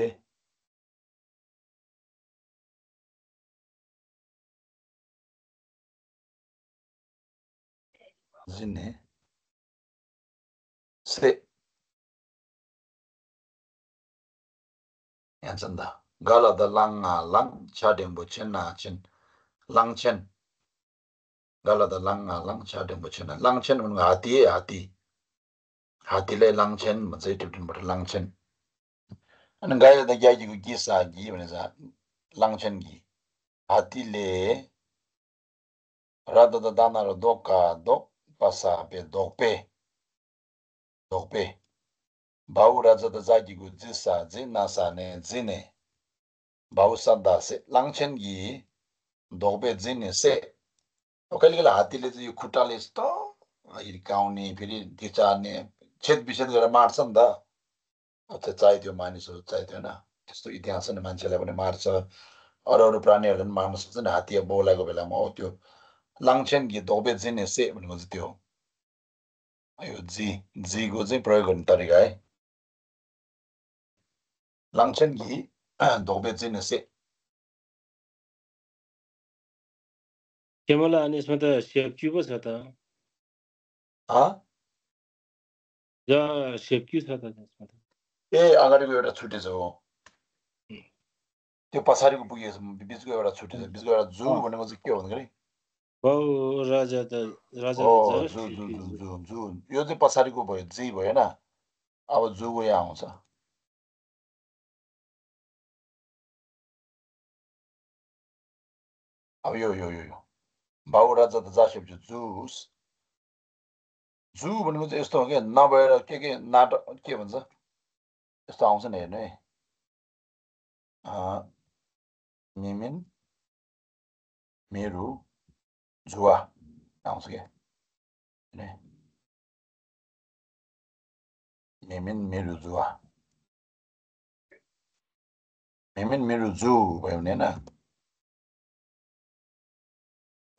Zine Say Yansanda Gala the Langa Lang Chadin Buchena Chin Lang Chen. Gala the Langa Langcha Dembuchena Langchen Ungati Ati Hatile Langchen, but they took him but Langchen. And Gaya the Yayu Gisa given as a Langchen gi Hatile Rada the Dana Doka Dok Pasa Pe Dope Dope Bauraza the Zagigu Zisa Zinasane Zine Bausada se Langchen gi Dope Zine se. Okay, Attilis, you could tell us to County, Piri, Tichane, Chet Bishop, the Mars and the outside your minus of Titana. It's to Itians and Manchel of the Marsa or Pranier and Marmus and Hatia Bola Velamotio. Langchen get obeds in a safe when was it you? I would see Zigozi Progon Tarigai 랑첸기 도베진세 केमला अनि यसमा त सेफ्क्यु पो छ त जा सेफ्क्यु छ त यसमा त ए अगाडिको एउटा छुटेछ हो त्यो पछाडीको पुगेछ बिचको एउटा छुटेछ बिचको एउटा जुल भनेको चाहिँ के हो भन्दाखेरि बौ राजा त राजा जुल यो चाहिँ पछाडीको भयो जे भएन अब जुगो यहाँ आउँछ अब यो बाबु राजा त जासेप जुस जु भनेको चाहिँ यस्तो हो क्या नभएर के नाटक के भन्छ यस्तो आउँछ नि हेर्नु है मिमिन मेरो जुवा आउँछ क्या मिमिन मेरो जु भयो भने हैन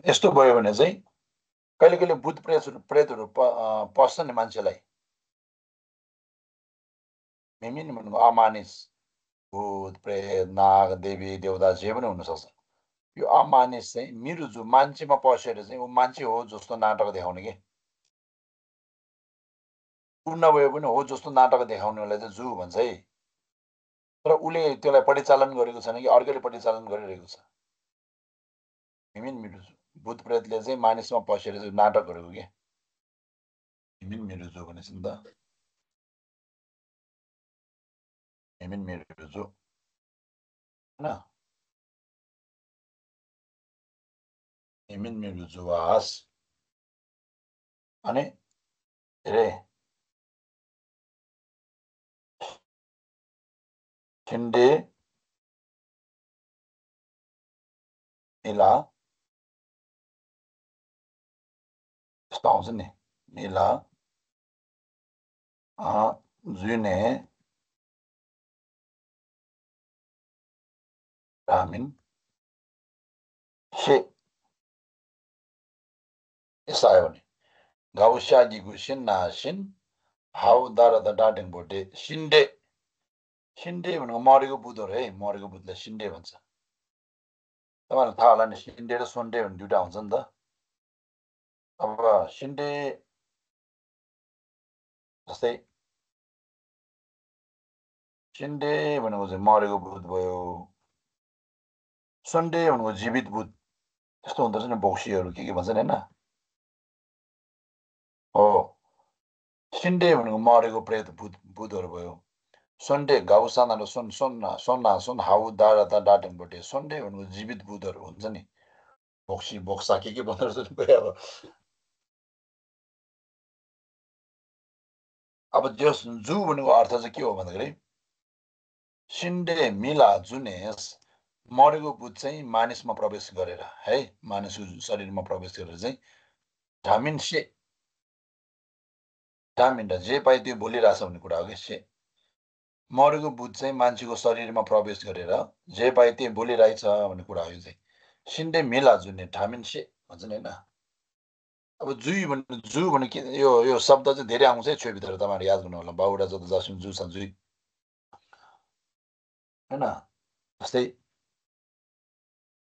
यस्तो भयो भने चाहिँ कहिले कहिले भूत प्रेतहरू पस्छन् नि मान्छेलाई मिमिन भनेको अमानिस भूत प्रेत नाग देवी देवता जे पनि हुनसक्छ यो अमानिस चाहिँ मेरो जो मान्छेमा पसेर चाहिँ ऊ मान्छे हो जस्तो नाटक देखाउने के ऊ नभए पनि हो जस्तो नाटक देखाउनेलाई चाहिँ जु भन्छ है तर उसले त्यसलाई परिचालन गरेको छैन कि अर्कैले परिचालन गरिरहेको छ मिमिन मेरो जु भूत प्रेतले चाहिँ मानिसमा पसेर चाहिँ नाटक गरेको के मेरो जो भनेछ नि त मेरो जो हैन मेरो जुवास अनि अरे ठिन्डे इला Thousand Mila Zune Ramin She Isaioni Gausha Gushin Nashin How Dara the Darting Bode Shinde Shinde when Morigo Budore Morigo Bud the Shinde Vansa. The one Thalan Shinde Sunday and do downs under. अब शिन्दे जस्तै शिन्दे भनेको चाहिँ मरेको भूत भयो Sunday भनेको जीवित भूत त्यस्तो हुन्छ नि बोक्सीहरू के भन्छन् हैन हो शिन्दे भनेको मरेको प्रेत भूत भूतहरू भयो सन्डे गाउसानाले सुन हाउ दारा ता डाटन बटे सन्डे भनेको जीवित भूतहरू हुन्छ नि बोक्सी बोक्सा के भन्छ नि अब अब जस जु भनेको अर्थ चाहिँ के हो भन्दाखेरि सिन्डे मिला जुनेस मरेको भूत चाहिँ मानिसमा प्रवेश गरेर है मानिसको शरीरमा प्रवेश गरेर चाहिँ धामिन से धामिन जे पाए त्यो बोलिरहेछ भन्ने कुरा हो कि से मरेको भूत चाहिँ मान्छेको शरीरमा प्रवेश गरेर जे पाए त्यो बोलिरहेछ भन्ने कुरा हो यो चाहिँ सिन्डे मिला जुने धामिन से भन्छ नि हैन अब जु भने के यो शब्द चाहिँ धेरै आउँछ है छोभित्र तपाईहरु याद गर्नु होला बाउडा जता जासुन जु छ जुई हैन जस्तै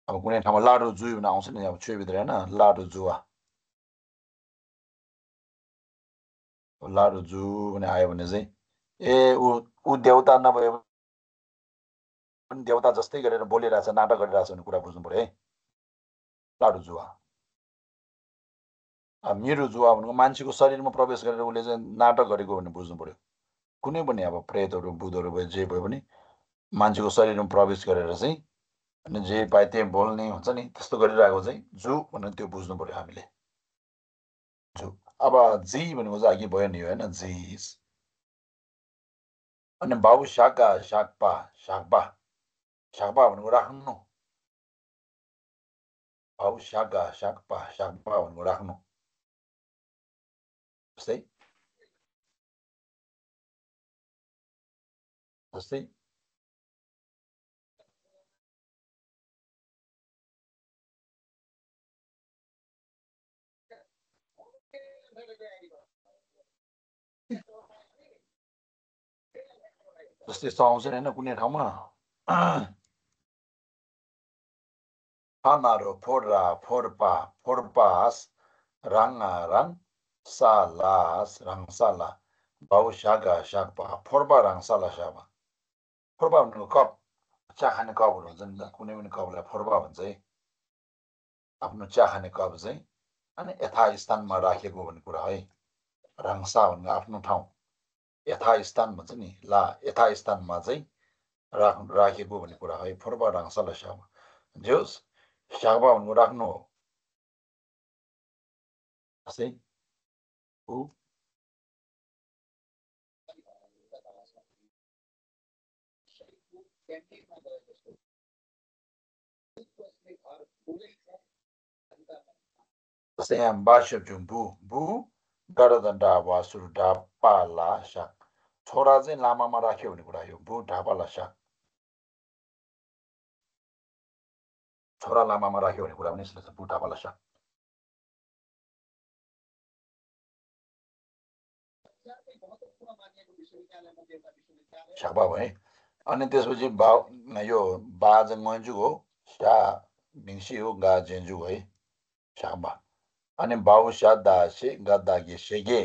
अब कुनै ठाउँमा लाडो जुई भने आउँछ नि अब छोभित्र हैन लाडो जुवा लाडो जु भने आयो भने चाहिँ ए उ देवता नभए पनि देवता जस्तै गरेर बोलिरहेछ नाटक गरिरहेछ भन्ने कुरा बुझ्नु पर्यो है लाडो जुवा मेरो जुवा भनेको मान्छेको शरीरमा प्रवेश गरेर उसले चाहिँ नाटक गरेको भन्ने बुझ्नु पर्यो कुनै पनि अब प्रेतहरू भूतहरू भए जे भए पनि मान्छेको शरीरमा प्रवेश गरेर चाहिँ अनि जे पाए त्यही बोल्ने हुन्छ नि त्यस्तो गरिरहेको चाहिँ जु भनेर त्यो बुझ्नु पर्यो हामीले जु अब जी भनेको चाहिँ अघि भयो नि हैन जी अनि बाबु शाका शाकपा शाकपा शाकपा भनेको राख्नु बाबु शाका शाकपा शाकपा भनेको राख्नु जस्तै जस्तै सुहाउँछन् हैन कुनै ठाउँमा थानारो फोडा फोरपा फोरपास राङा राङ सालास राङसाला बाउ शागा शागपा फोरपा राङसाला शाबा फोरपा भनेको कप चा खाने कप हुन्छ नि त कुनै पनि कपलाई फोरपा भन्छ है आफ्नो चा खाने कप चाहिँ अनि यथास्थानमा राखेको भन्ने कुरा है राङसा भन्ने आफ्नो ठाउँ यथास्थान भन्छ नि ला यथास्थानमा चाहिँ राखेको भन्ने कुरा है फोरपा राङसाला शाबा जोस शागपा भन्नु राख्नु हो असै उ Sam Bashab Jumbu, Boo, Garadanda was to Dapala Shak. Torazin Lama Maraki, Boo Dabala Shak. Tora Lama Maraki, Boo Dabala Shak. Shabaway. On it is with you, Nayo, Baz and Manjugo, Sha, Minshu, Gajenjuay, Shaba. अनि बाउ शादा से गदा गे सेगे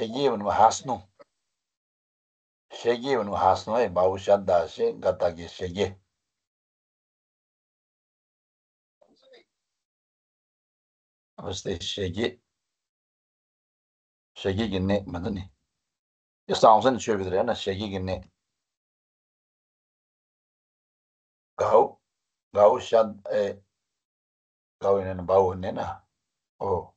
भन्नु हास्नु है बाउ शादा से गदा गे सेगे अवस्थै सेगे गिन्ने भन्छ नि यस्तो आउँछ नि सेगे भित्र हैन सेगे गिन्ने गाउ गाउ शाद ए गाउ हैन बाउ हुने ना Oh,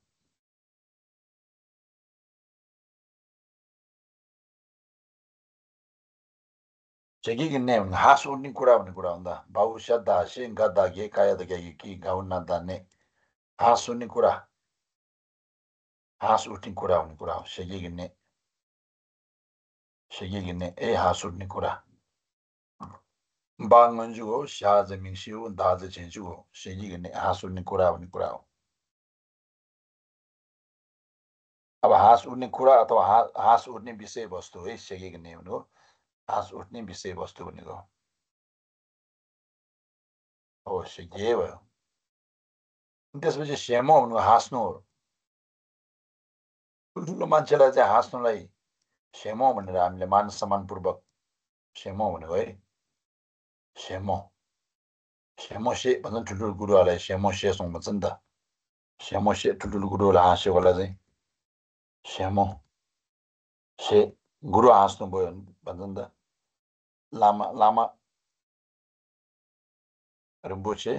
checking name has only Kuram Kuranda, Bausha Dashi, Gada Gekaya the Gayaki, Gauna Dane, Hasunikura, Hasunikura, Nikura, Shagigine, a Hasunikura. Banganju, Shaz and Minshu, and Dazi Chenju, Shagigine, Hasunikura, Nikura. अब हाँस उठ्ने कुरा अथवा हाँस उठ्ने विषय वस्तु है सेगिने हो हाँस उठ्ने विषय वस्तु भनेको हो सेगे भयो त्यसपछि सेमो भन्नु हाँस्नु हो ठुलो मान्छेलाई चाहिँ हाँस्नुलाई सेमो भनेर हामीले मान सम्मान पूर्वक सेमो भनेको है सेमो सेमोसे भन्छन् ठुल्ठुलो गुरुहरूलाई सेमोसे भन्छ नि त सेमोसे ठुल्ठुलो गुरुहरूलाई हाँसेकोलाई चाहिँ सेमो से गुरु हाँस्नु भयो भन्छन् त लामा लामा रुम्बुछे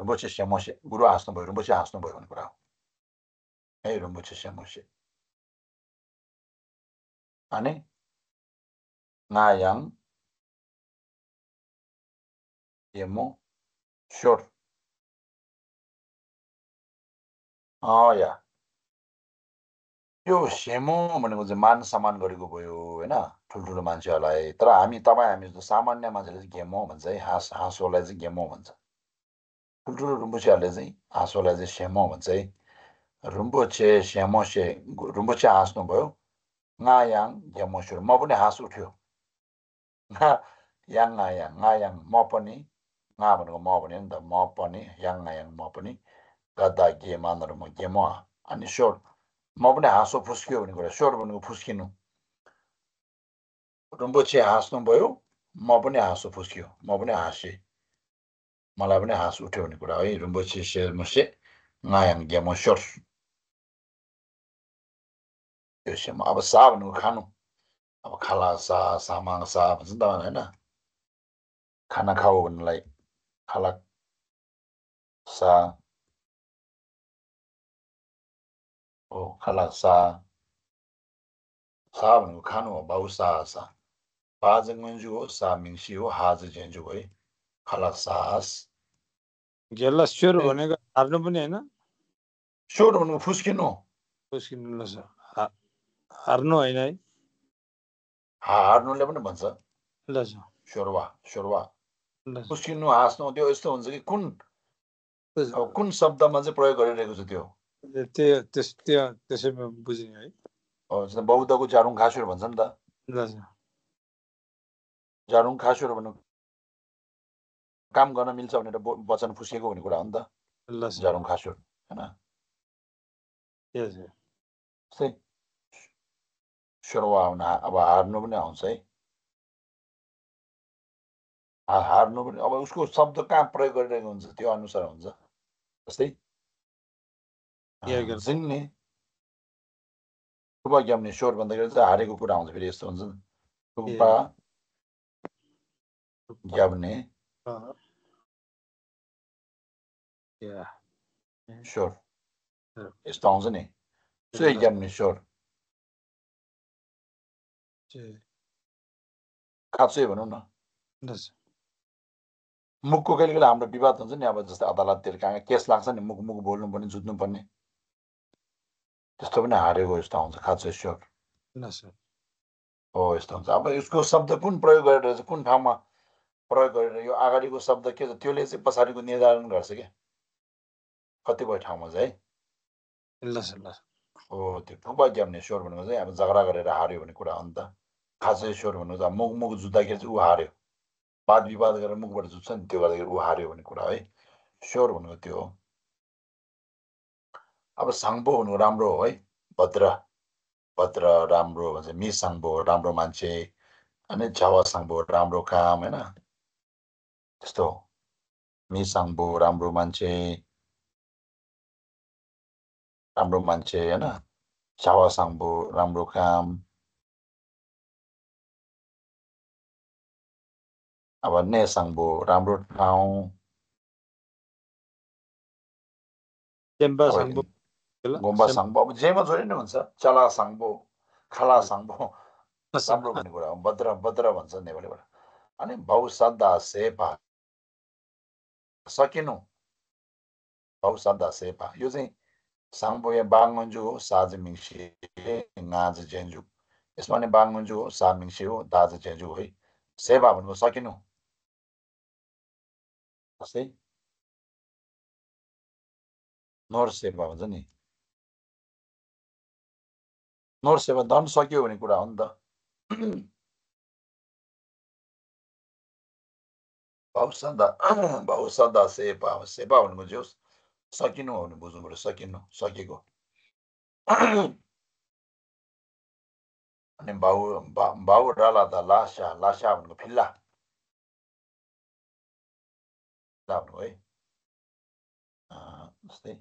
सेमोसे गुरु हाँस्नु भयो हाँस्नु भयो भन्ने कुरा हो ए रुम्बुछे सेमोसे अनि नायाङ सेमो स्वर या यो सेमो भनेको चाहिँ मान सम्मान गरेको भयो हैन ठुल्ठुलो मान्छेहरुलाई तर हामी जस्तो सामान्य मान्छेले चाहिँ गेमो भन्छ है हाँसोलाई चाहिँ गेमो भन्छ ठुल्ठुलो रुम्बुछेहरुले चाहिँ हाँसोलाई चाहिँ सेमो भन्छ है रुम्बुछे सेमोसे रुम्बुछे हाँस्नु भयो नायाङ गेमो सुर म पनि हाँस उठ्यो याङ नायाङ नायाङ म पनि ना भनेको म भने नि त म पनि याङ नायाङ म पनि गदा गेमानहरु म गेमो अनि शोर म पनि हाँसो फुस्कियो भन्ने कुरा स्वर भनेको फुस्किनु रुम्बुछे हाँस्नु भयो म पनि हाँसो फुस्कियो म पनि हाँसे मलाई पनि हाँस उठ्यो भन्ने कुरा है रुम्बुछे सेमोसे नायाङ गेमो स्वर यो सेम अब सा भनेको खानु अब खाला सा सामाङ सा भन्छ नि त हैन खाना खाऊ भन्नलाई खाला सा Oh, Kalasa Savanu Kano, Bausasa. Bazangunju, Saminshu, Hazajanju, Kalasas. Jealous sure, Onega Arnobunena? Sure, on Fuskino. Fuskino Arno, eh? Arno Lebanon, Lazo. Shorwa. Fuskino has no deal stones. Kun subdom as a proyector. This is the Buddha Gujarun Kashur Vanzanda. झरुङ खासुरो भन्नु काम गर्न मिल्छ भनेर वचन फुसेको भन्ने कुरा हो नि त। झरुङ खासुर हैन त्यस्तै सुरुवा हुन अब हार्नु पनि आउँछ है। हार्नु पनि अब उसको शब्द कहाँ प्रयोग गरिरहेको हुन्छ त्यो अनुसार हुन्छ। जस्तै जिन्ने उपज्ञापने स्वर भन्दाखेरि चाहिँ हारेको कुरा आउँछ फेरि यस्तो हुन्छ उपज्ञापने स्वर यस्तो आउँछ नि सुज्ञापने स्वर खासै भनौँ न। मुखको कहिले कहिले हाम्रो विवाद हुन्छ नि अब जस्तै अदालततिर कहाँ केस लाग्छ नि मुख मुख बोल्नुपर्ने जुझ्नुपर्ने त्यस्तो पनि हारेको यस्तो आउँछ खासै स्वर हो यस्तो हुन्छ। अब यसको शब्द कुन प्रयोग गरेर कुन ठाउँमा प्रयोग गरेर यो अगाडिको शब्द के छ त्यसले चाहिँ पछाडिको निर्धारण गर्छ क्या कतिपय ठाउँमा चाहिँ है। हो त्यो उपज्ञापने स्वर भनेको चाहिँ अब झगडा गरेर हार्यो भन्ने कुरा हो नि त। खासै स्वर भनेको चाहिँ मुख मुख जुत्दाखेरि चाहिँ ऊ हार्यो वाद विवाद गरेर मुखबाट जुत्छ नि त्यो गर्दाखेरि ऊ हार्यो भन्ने कुरा है। स्वर भनेको त्यो हो। अब साङ्पो हुनु राम्रो हो है भद्र भद्र राम्रो भन्छ मि साङ्पो राम्रो मान्छे अनि झावा साङ्पो राम्रो काम हैन त्यस्तो मि साङ्पो राम्रो मान्छे हैन झावा साङ्पो राम्रो काम। अब ने साङ्पो राम्रो ठाउँ गोम्बा साङ्पो अब जेमा जोडे नै हुन्छ चला साङ्पो खाला साङ्पो राम्रो भन्ने कुरा हो भद्र भद्र भन्छ नेपालीबाट। अनि भौसद्धा सेपा सकिनु भौसद्धा सेपा यो चाहिँ साङ्पो या बाङन्जु हो साज मिङ्से नाज जेन्जु यसमा नै बाङन्जु हो सा मिङ्से हो दाज जेन्जु हो है। सेवा भनेको सकिनु जस्तै नर सेवा भन्छ नि नर सेवा धन सक्यो भन्ने कुरा हो नि त। भौसद्धा सेवा सेवा भनेको जो सकिनु हो भने बुझ्नु पर्यो सकिनु सकेको। अनि बाउ डाला त लासा लासा भनेको फिल्ला है जस्तै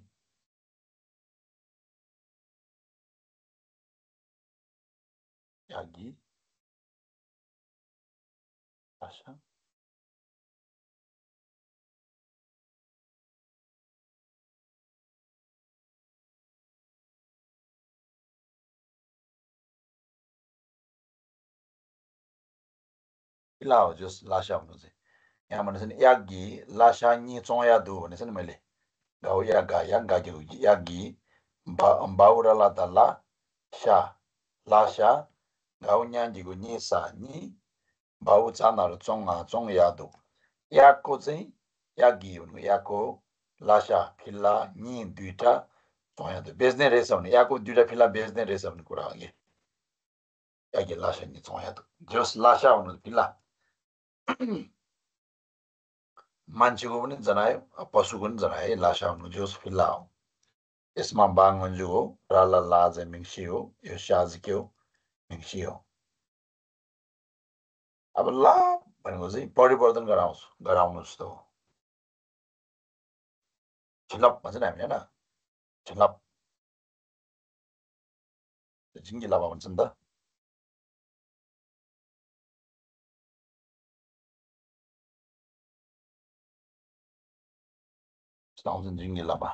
यागी आशा किला हो जस लासा भन्नु चाहिँ यहाँ भनेको छ नि यागी लासा नि चोया दु भनेको छ नि मैले गाउ या गागी यागी बाउरा ला त ला सा लासा गाउ न्याङ्गीको नि सा नि भाउ चानाहरू चोङा चोङ यादु याकको चाहिँ यागी भन्नु याको लासा फिल्ला नि दुईटा चोया दु बेच्ने रहेछ भने याको दुईटा फिल्ला बेच्ने रहेछ भन्ने कुरा हो कि यागी लासा नि चोया दु जस लासा भन्नु फिल्ला मान्छेको पनि जनायो पशुको पनि जनायो लासा हुनु जोस फिल्ला हो। यसमा बाङन्जु हो राला लाज मिङ्सी हो यो साज के हो मिङ्सी हो। अब ला भनेको चाहिँ परिवर्तन गराउनु जस्तो हो झिलप भन्छ नि हामी हैन झिलप झिङ्गी लाभा भन्छ नि त झिङ्गे लपा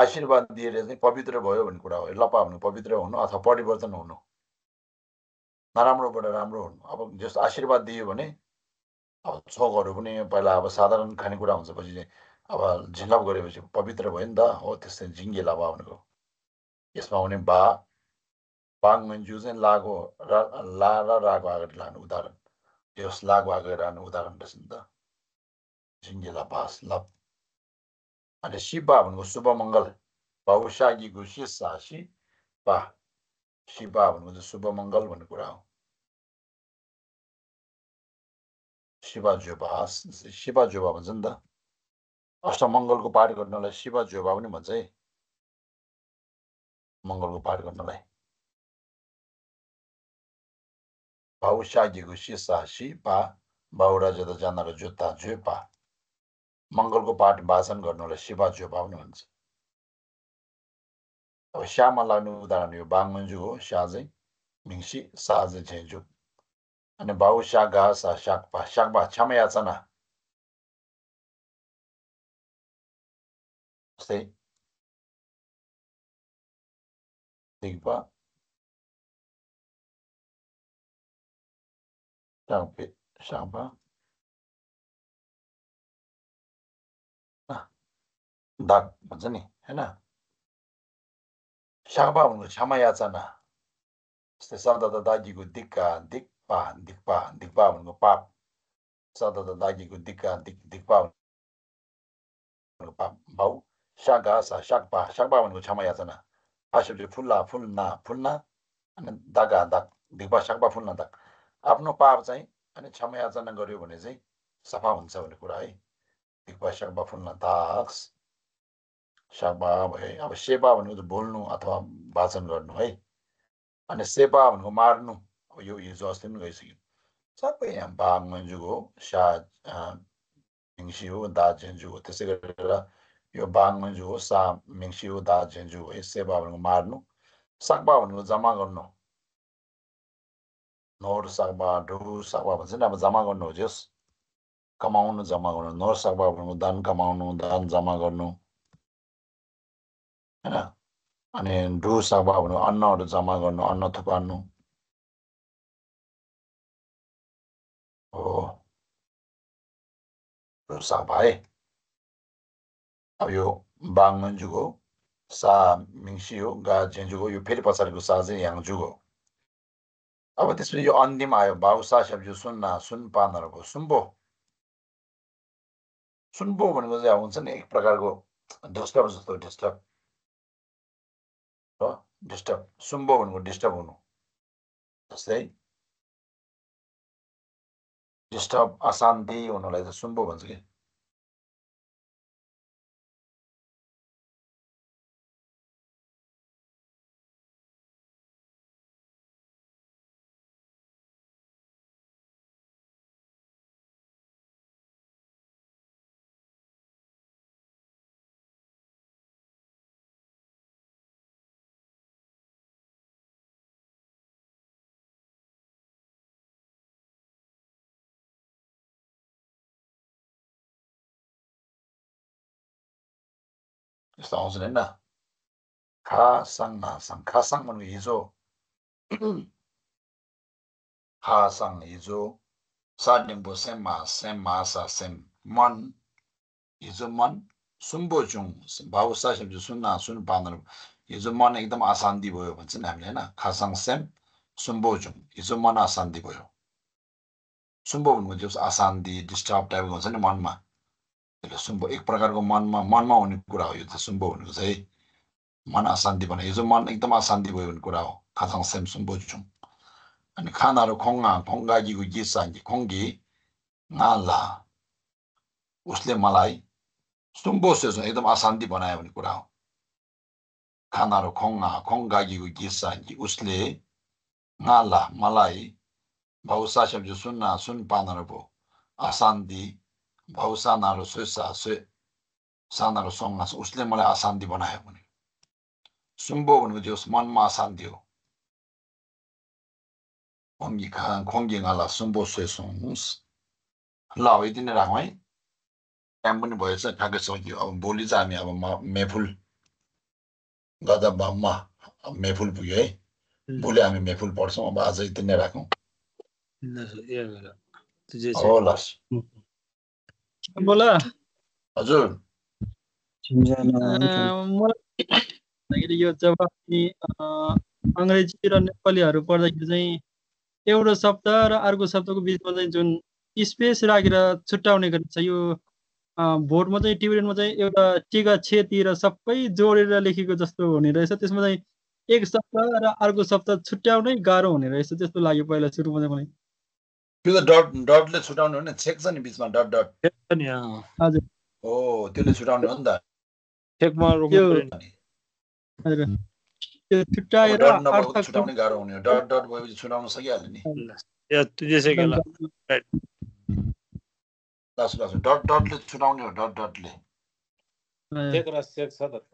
आशीर्वाद दिएर चाहिँ पवित्र भयो भन्ने कुरा हो। लपा भन्नु पवित्र हुनु अथवा परिवर्तन हुनु नराम्रोबाट राम्रो हुनु। अब जस्तो आशीर्वाद दियो भने अब छोकहरू पनि पहिला अब साधारण खानेकुरा हुन्छ पछि चाहिँ अब झिलप गरेपछि पवित्र भयो नि त हो त्यस्तै झिङ्गे लपा भनेको। यसमा हुने बाङन्जु चाहिँ लागो ला र राको अगाडि लानु उदाहरण यस लागो अगाडि लानु उदाहरण रहेछ नि त झिङ्गे लपास लप। अनि शिवा भनेको शुभ मङ्गल भौसागीको शिषा शिपा शिवा भन्नु शुभ मंगल भन्ने कुरा हो। शिवा जोबा भन्छ नि त, अष्टमंगलको पाठ गर्नलाई शिवा जोबा पनि भन्छ है, मंगलको पाठ गर्नलाई। भाउसागीको सिसा सिपा बाउरा जता जान र जोता जोपा, मंगलको पाठ वाचन गर्नलाई शिवा जोबा पनि भन्छ। अब श्यामा लाग्ने उदाहरण यो बाङमन्जु हो, स्याझै मिङसी साझै झेन्जु। अनि बाउ स्या गा सा स्याकपा स्याकपा क्षमा याचना। जस्तै दिगपा स्याकपे स्याकपा दाग भन्छ नि हैन, शाकपा भन्नु क्षमा याचना। जस्तै सदा दागीको दिक्का दिक्पा दिक्पा दिक्पा भन्नु पाप, सदा दागीको दिक्का दिक् दिक्पा भन्नु पाप। भाउ शाका सा शाकपा शाकपा भन्नु क्षमा याचना। आशब्द फुल्ला फुल्ना फुल्ना अनि दागा दाग दिक्पा शाकपा फुल्ना दाग। आफ्नो पाप चाहिँ अनि क्षमा याचना गर्यो भने चाहिँ सफा हुन्छ भन्ने कुरा है। दिक्पा शाकपा फुल्ना दाग सेवा भए। अब सेवा भनेको बोल्नु अथवा वाचन गर्नु है, अनि सेवा भनेको मार्नु। अब यो हिजो अस्ति पनि गइसक्यो। सबै यहाँ बाघ मन्जु हो, मिङसी हो, दा झेन्जु हो। त्यसै गरेर यो बाघ मन्जु हो, सा मिङसी हो, दा झेन्जु हो है। सेवा भनेको मार्नु, साकबा भनेको जम्मा गर्नु। नोर साकबा ढोर साकबा भन्छ नि, अब जम्मा गर्नु हो, जस कमाउनु जम्मा गर्नु। नोर साकबा भनेको दान कमाउनु, दान जम्मा गर्नु हैन। अनि डु साकबा भन्नु अन्नहरू जम्मा गर्नु, अन्न थुपार्नु हो डु साकबा है। अब यो बाङमन्जु हो, सा मिङसी हो, गा झेन्जु हो। यो फेरि पछाडिको सा चाहिँ याङजु हो। अब त्यसपछि यो अन्तिम आयो बाउसा शब्द सुन्ना सुन पानहरू भयो सुम्बो। सुम्बो भनेको चाहिँ हुन्छ नि एक प्रकारको डिस्टर्ब जस्तो, डिस्टर्ब सुम्बो भनेको डिस्टर्ब हुनु। जस्तै डिस्टर्ब अशान्ति हुनलाई त सुम्बो भन्छ कि। यस्तो आउँछ नि खासाङ। खासाङ भनेको हिजो, खासाङ हिजो। साडिम्बो सेममा सेममा सा सेम मन हिजो मन। सुम्बो चुङ भाउसा शब्द सुन्ना सुन पाँदैन। हिजो मन एकदम अशान्ति भयो भन्छ नि हामीले होइन। खासाङ सेम सुम्बो चुङ, हिजो मन अशान्ति भयो। सुम्बो भनेको जस अशान्ति डिस्टर्ब टाइपको हुन्छ नि मनमा, त्यसले सुम्बो एक प्रकारको मनमा हुने कुरा हो। यो त सुम्बो भनेको चाहिँ मन अशान्ति भने हिजो मन एकदम अशान्ति भयो भन्ने कुरा हो। खासाङ सेम सुम्बो छौँ। अनि खानाहरू खोङ्गा खोङ्गाजीको गीत साङ्गी खोङ्गी नाला, उसले मलाई सुम्बो सेसो एकदम अशान्ति बनायो भन्ने कुरा हो। खानाहरू खोङ्गा खोङ्गाजीको गीत साङ्गी उसले नाला मलाई। भाउसा शब्द सुन्ना सुन पानहरू भयो अशान्ति। भाउ सानाहरू सानाहरू सङ्घ उसले मलाई अशान्ति बनायो भने सुम्बो भनेको त्यो मनमा अशान्ति हो। खोङ्गी खा खोङ्गी गाला सुम्बो सोस। ल अब यति नै राखौँ है, टाइम पनि भएछ, ठ्याक्कै सक्यो। अब भोलि चाहिँ हामी अब मेफुल गदा बाममा मेफुल पुग्यो है। भोलि हामी मेफुल पढ्छौँ। अब आज यति नै राखौँ। ल बोला हजुर, मलाई यो जब हामी अङ्ग्रेजी र नेपालीहरू पढ्दाखेरि चाहिँ एउटा शब्द र अर्को शब्दको बिचमा चाहिँ जुन स्पेस राखेर छुट्याउने गर्छ। यो भोटमा चाहिँ टिबेटनमा चाहिँ एउटा टेका छेती र सबै जोडेर लेखेको जस्तो हुने रहेछ। त्यसमा चाहिँ एक शब्द र अर्को शब्द छुट्याउनै गाह्रो हुने रहेछ जस्तो लाग्यो पहिला सुरुमा चाहिँ मलाई। त्यो त डट डटले छुटाउनु हो नि, सेक्सन बीचमा डट डट छ नि। हजुर हो त्यसले छुटाउनु हो नि त, एकमा रोक्नु पर्यो नि। हजुर त्यो छुटाएर अर्थ छुटाउनै गाह्रो हुने हो, डट डट भएपछि छुटाउन सकिहाल्यो नि। या त्यसै गला राइट लास्ट लास्ट डट डटले छुटाउने हो, डट डटले एक र सेक छ त।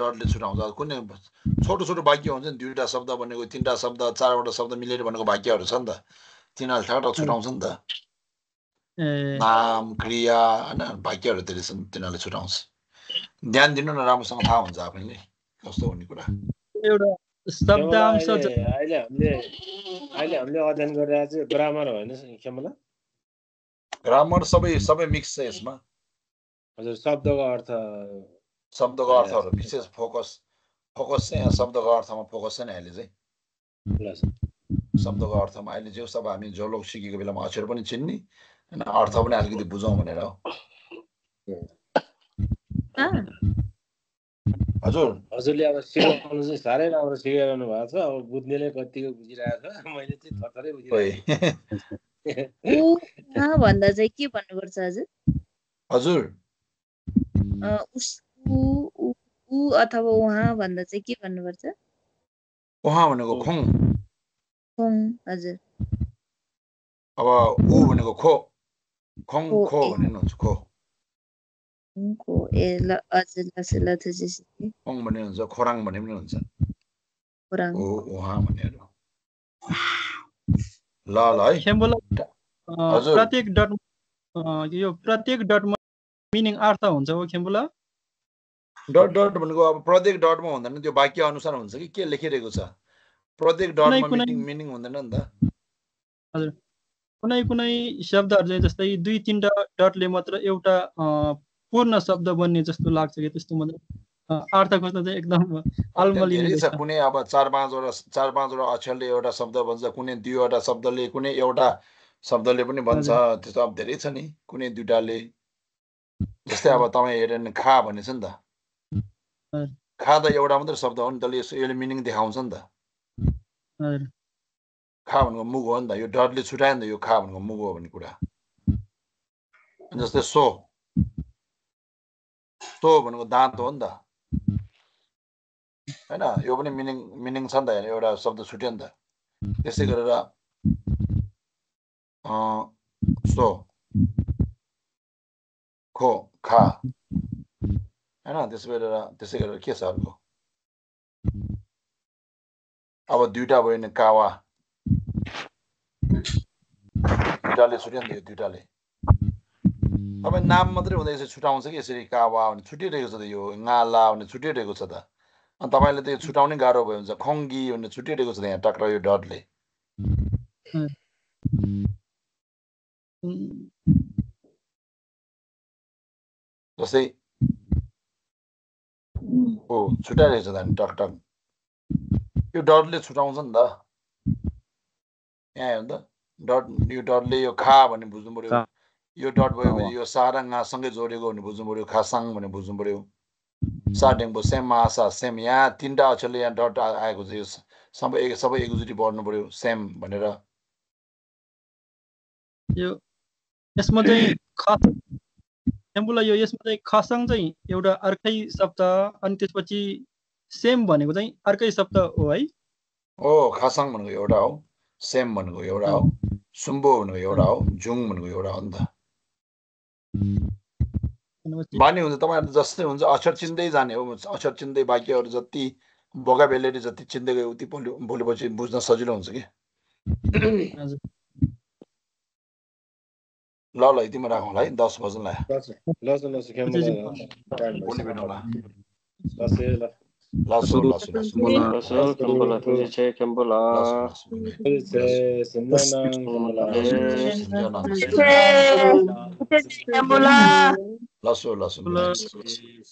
डटले छुटाउँछ कुनै छोटो छोटो वाक्य हुन्छ नि, दुईवटा शब्द भनेको तिनवटा शब्द चारवटा शब्द मिलेर भनेको वाक्यहरू छ नि त, तिनीहरूले छाटा छुटाउँछ नि त। नाम क्रिया होइन वाक्यहरू धेरै छन्, तिनीहरूले छुटाउँछ। ध्यान दिनु न, राम्रोसँग थाहा हुन्छ आफैले कस्तो हुने कुरा। एउटा शब्द अंश अहिले हामीले अध्ययन गरिरहेको चाहिँ ग्रामर होइन खेमला, ग्रामर सबै मिक्स छ यसमा। हजुर शब्दको अर्थहरु विशेष फोकस चाहिँ शब्दको अर्थमा फोकस छैन अहिले चाहिँ। शब्दको अर्थमा अहिले जे सब हामी जो लोग सिकेको बेलामा अक्षर पनि चिन्ने हैन, अर्थ पनि अलिकति बुझौं भनेर हो। हजुरले अब सिकाउनु चाहिँ सारै राम्रो सिकाइरहनु भएको छ, अब बुझ्नेले कतिको बुझिरहेको छ, मैले चाहिँ थरथरै बुझिरहेको छु। भन्दा चाहिँ के भन्नुपर्छ हजुर? हजुर उ अथवा उहाँ भन्दा चाहिँ के भन्नुपर्छ? उहाँ भनेको खोङ। हजुर अब उ भनेको खो, खोङ खो भन्नुहुन्छ, खो खो ए ल हजुर ल त्यसै खोङ भन्ने हुन्छ, खोराङ भन्ने पनि हुन्छ, खोराङ ओ उहाँ भन्नेहरु। ल है सिम्बल प्रत्येक डट, यो प्रत्येक डटमा मिनिङ अर्थ हुन्छ हो खेम्बुला। डट डट भनेको अब प्रत्येक डटमा हुँदैन, त्यो वाक्य अनुसार हुन्छ कि के लेखिरहेको छ। प्रत्येक डटमा मिनिङ हुँदैन नि त। हजुर कुनै शब्दहरु चाहिँ जस्तै दुई तीनटा डटले मात्र एउटा पूर्ण शब्द बन्ने जस्तो लाग्छ कि त्यस्तो मात्र अर्थ खोज्न चाहिँ एकदम अलमलिने छ। कुनै अब चार पाँचवटा अक्षरले एउटा शब्द बन्छ, कुनै दुईवटा शब्दले, कुनै एउटा शब्दले पनि बन्छ, त्यस्तो अब धेरै छ नि। कुनै दुईटाले जस्तै अब तपाईँ हेरेन खा भनेछ नि त, खा त एउटा मात्र शब्द हो नि, त्यसले यसले मिनिङ देखाउँछ नि त। खा भनेको मुग हो नि त, यो डटले छुटायो नि त, यो खा भनेको मुग हो भन्ने कुरा। जस्तै सो भनेको दाँत हो नि त होइन, यो पनि मिनिङ छ नि त, एउटा शब्द छुट्यो नि त। त्यसै गरेर सो खो खा हैन, त्यसै गरेर के छ अर्को? अब दुईटा भयो नि कावा, दुईटाले छुट्यो नि, यो दुईटाले तपाईँ नाम मात्रै हुँदैछ छुटाउँछ कि यसरी कावा भने छुटिरहेको छ त, यो नाला भने छुटिरहेको छ त। अनि तपाईँले त यो छुटाउनै गाह्रो भयो हुन्छ, खङ्गी भने छुटिरहेको छ त, यहाँ टक्रायो यो डटले। जस्तै हो छुटाइरहेको छ त टकटक, यो डटले छुटाउँछ नि त। यहाँ हेर्नु त डट, यो डटले यो खा भन्ने बुझ्नु पर्यो, यो डट भयो भने यो सारा सँगै जोडेको भने बुझ्नु पर्यो, खासाङ भने बुझ्नु पर्यो। साडेङको सेम आशा सेम, यहाँ तिनवटा अक्षरले यहाँ डट आएको छ, यो सबै एकचोटि बढ्नु पर्यो सेम भनेर। यो यसमा चाहिँ एम्बुला, यो यसमा चाहिँ खसङ चाहिँ एउटा अर्कै शब्द, अनि त्यसपछि सेम भनेको चाहिँ अर्कै शब्द हो है। हो खसङ भनेको एउटा हो, सेम भनेको एउटा हो, सुम्बो भनेको एउटा हो, जुङ भनेको एउटा हो नि त। बानी हुन्छ तपाईँहरू जस्तै हुन्छ, अक्षर चिन्दै जाने हो, अक्षर चिन्दै वाक्यहरू जति भोकाबुलेरी जति चिन्दै गयो उति भोलिपछि बुझ्न सजिलो हुन्छ कि। ल यतिमा राखौँ ल है, 10 बज्न लाग्यो।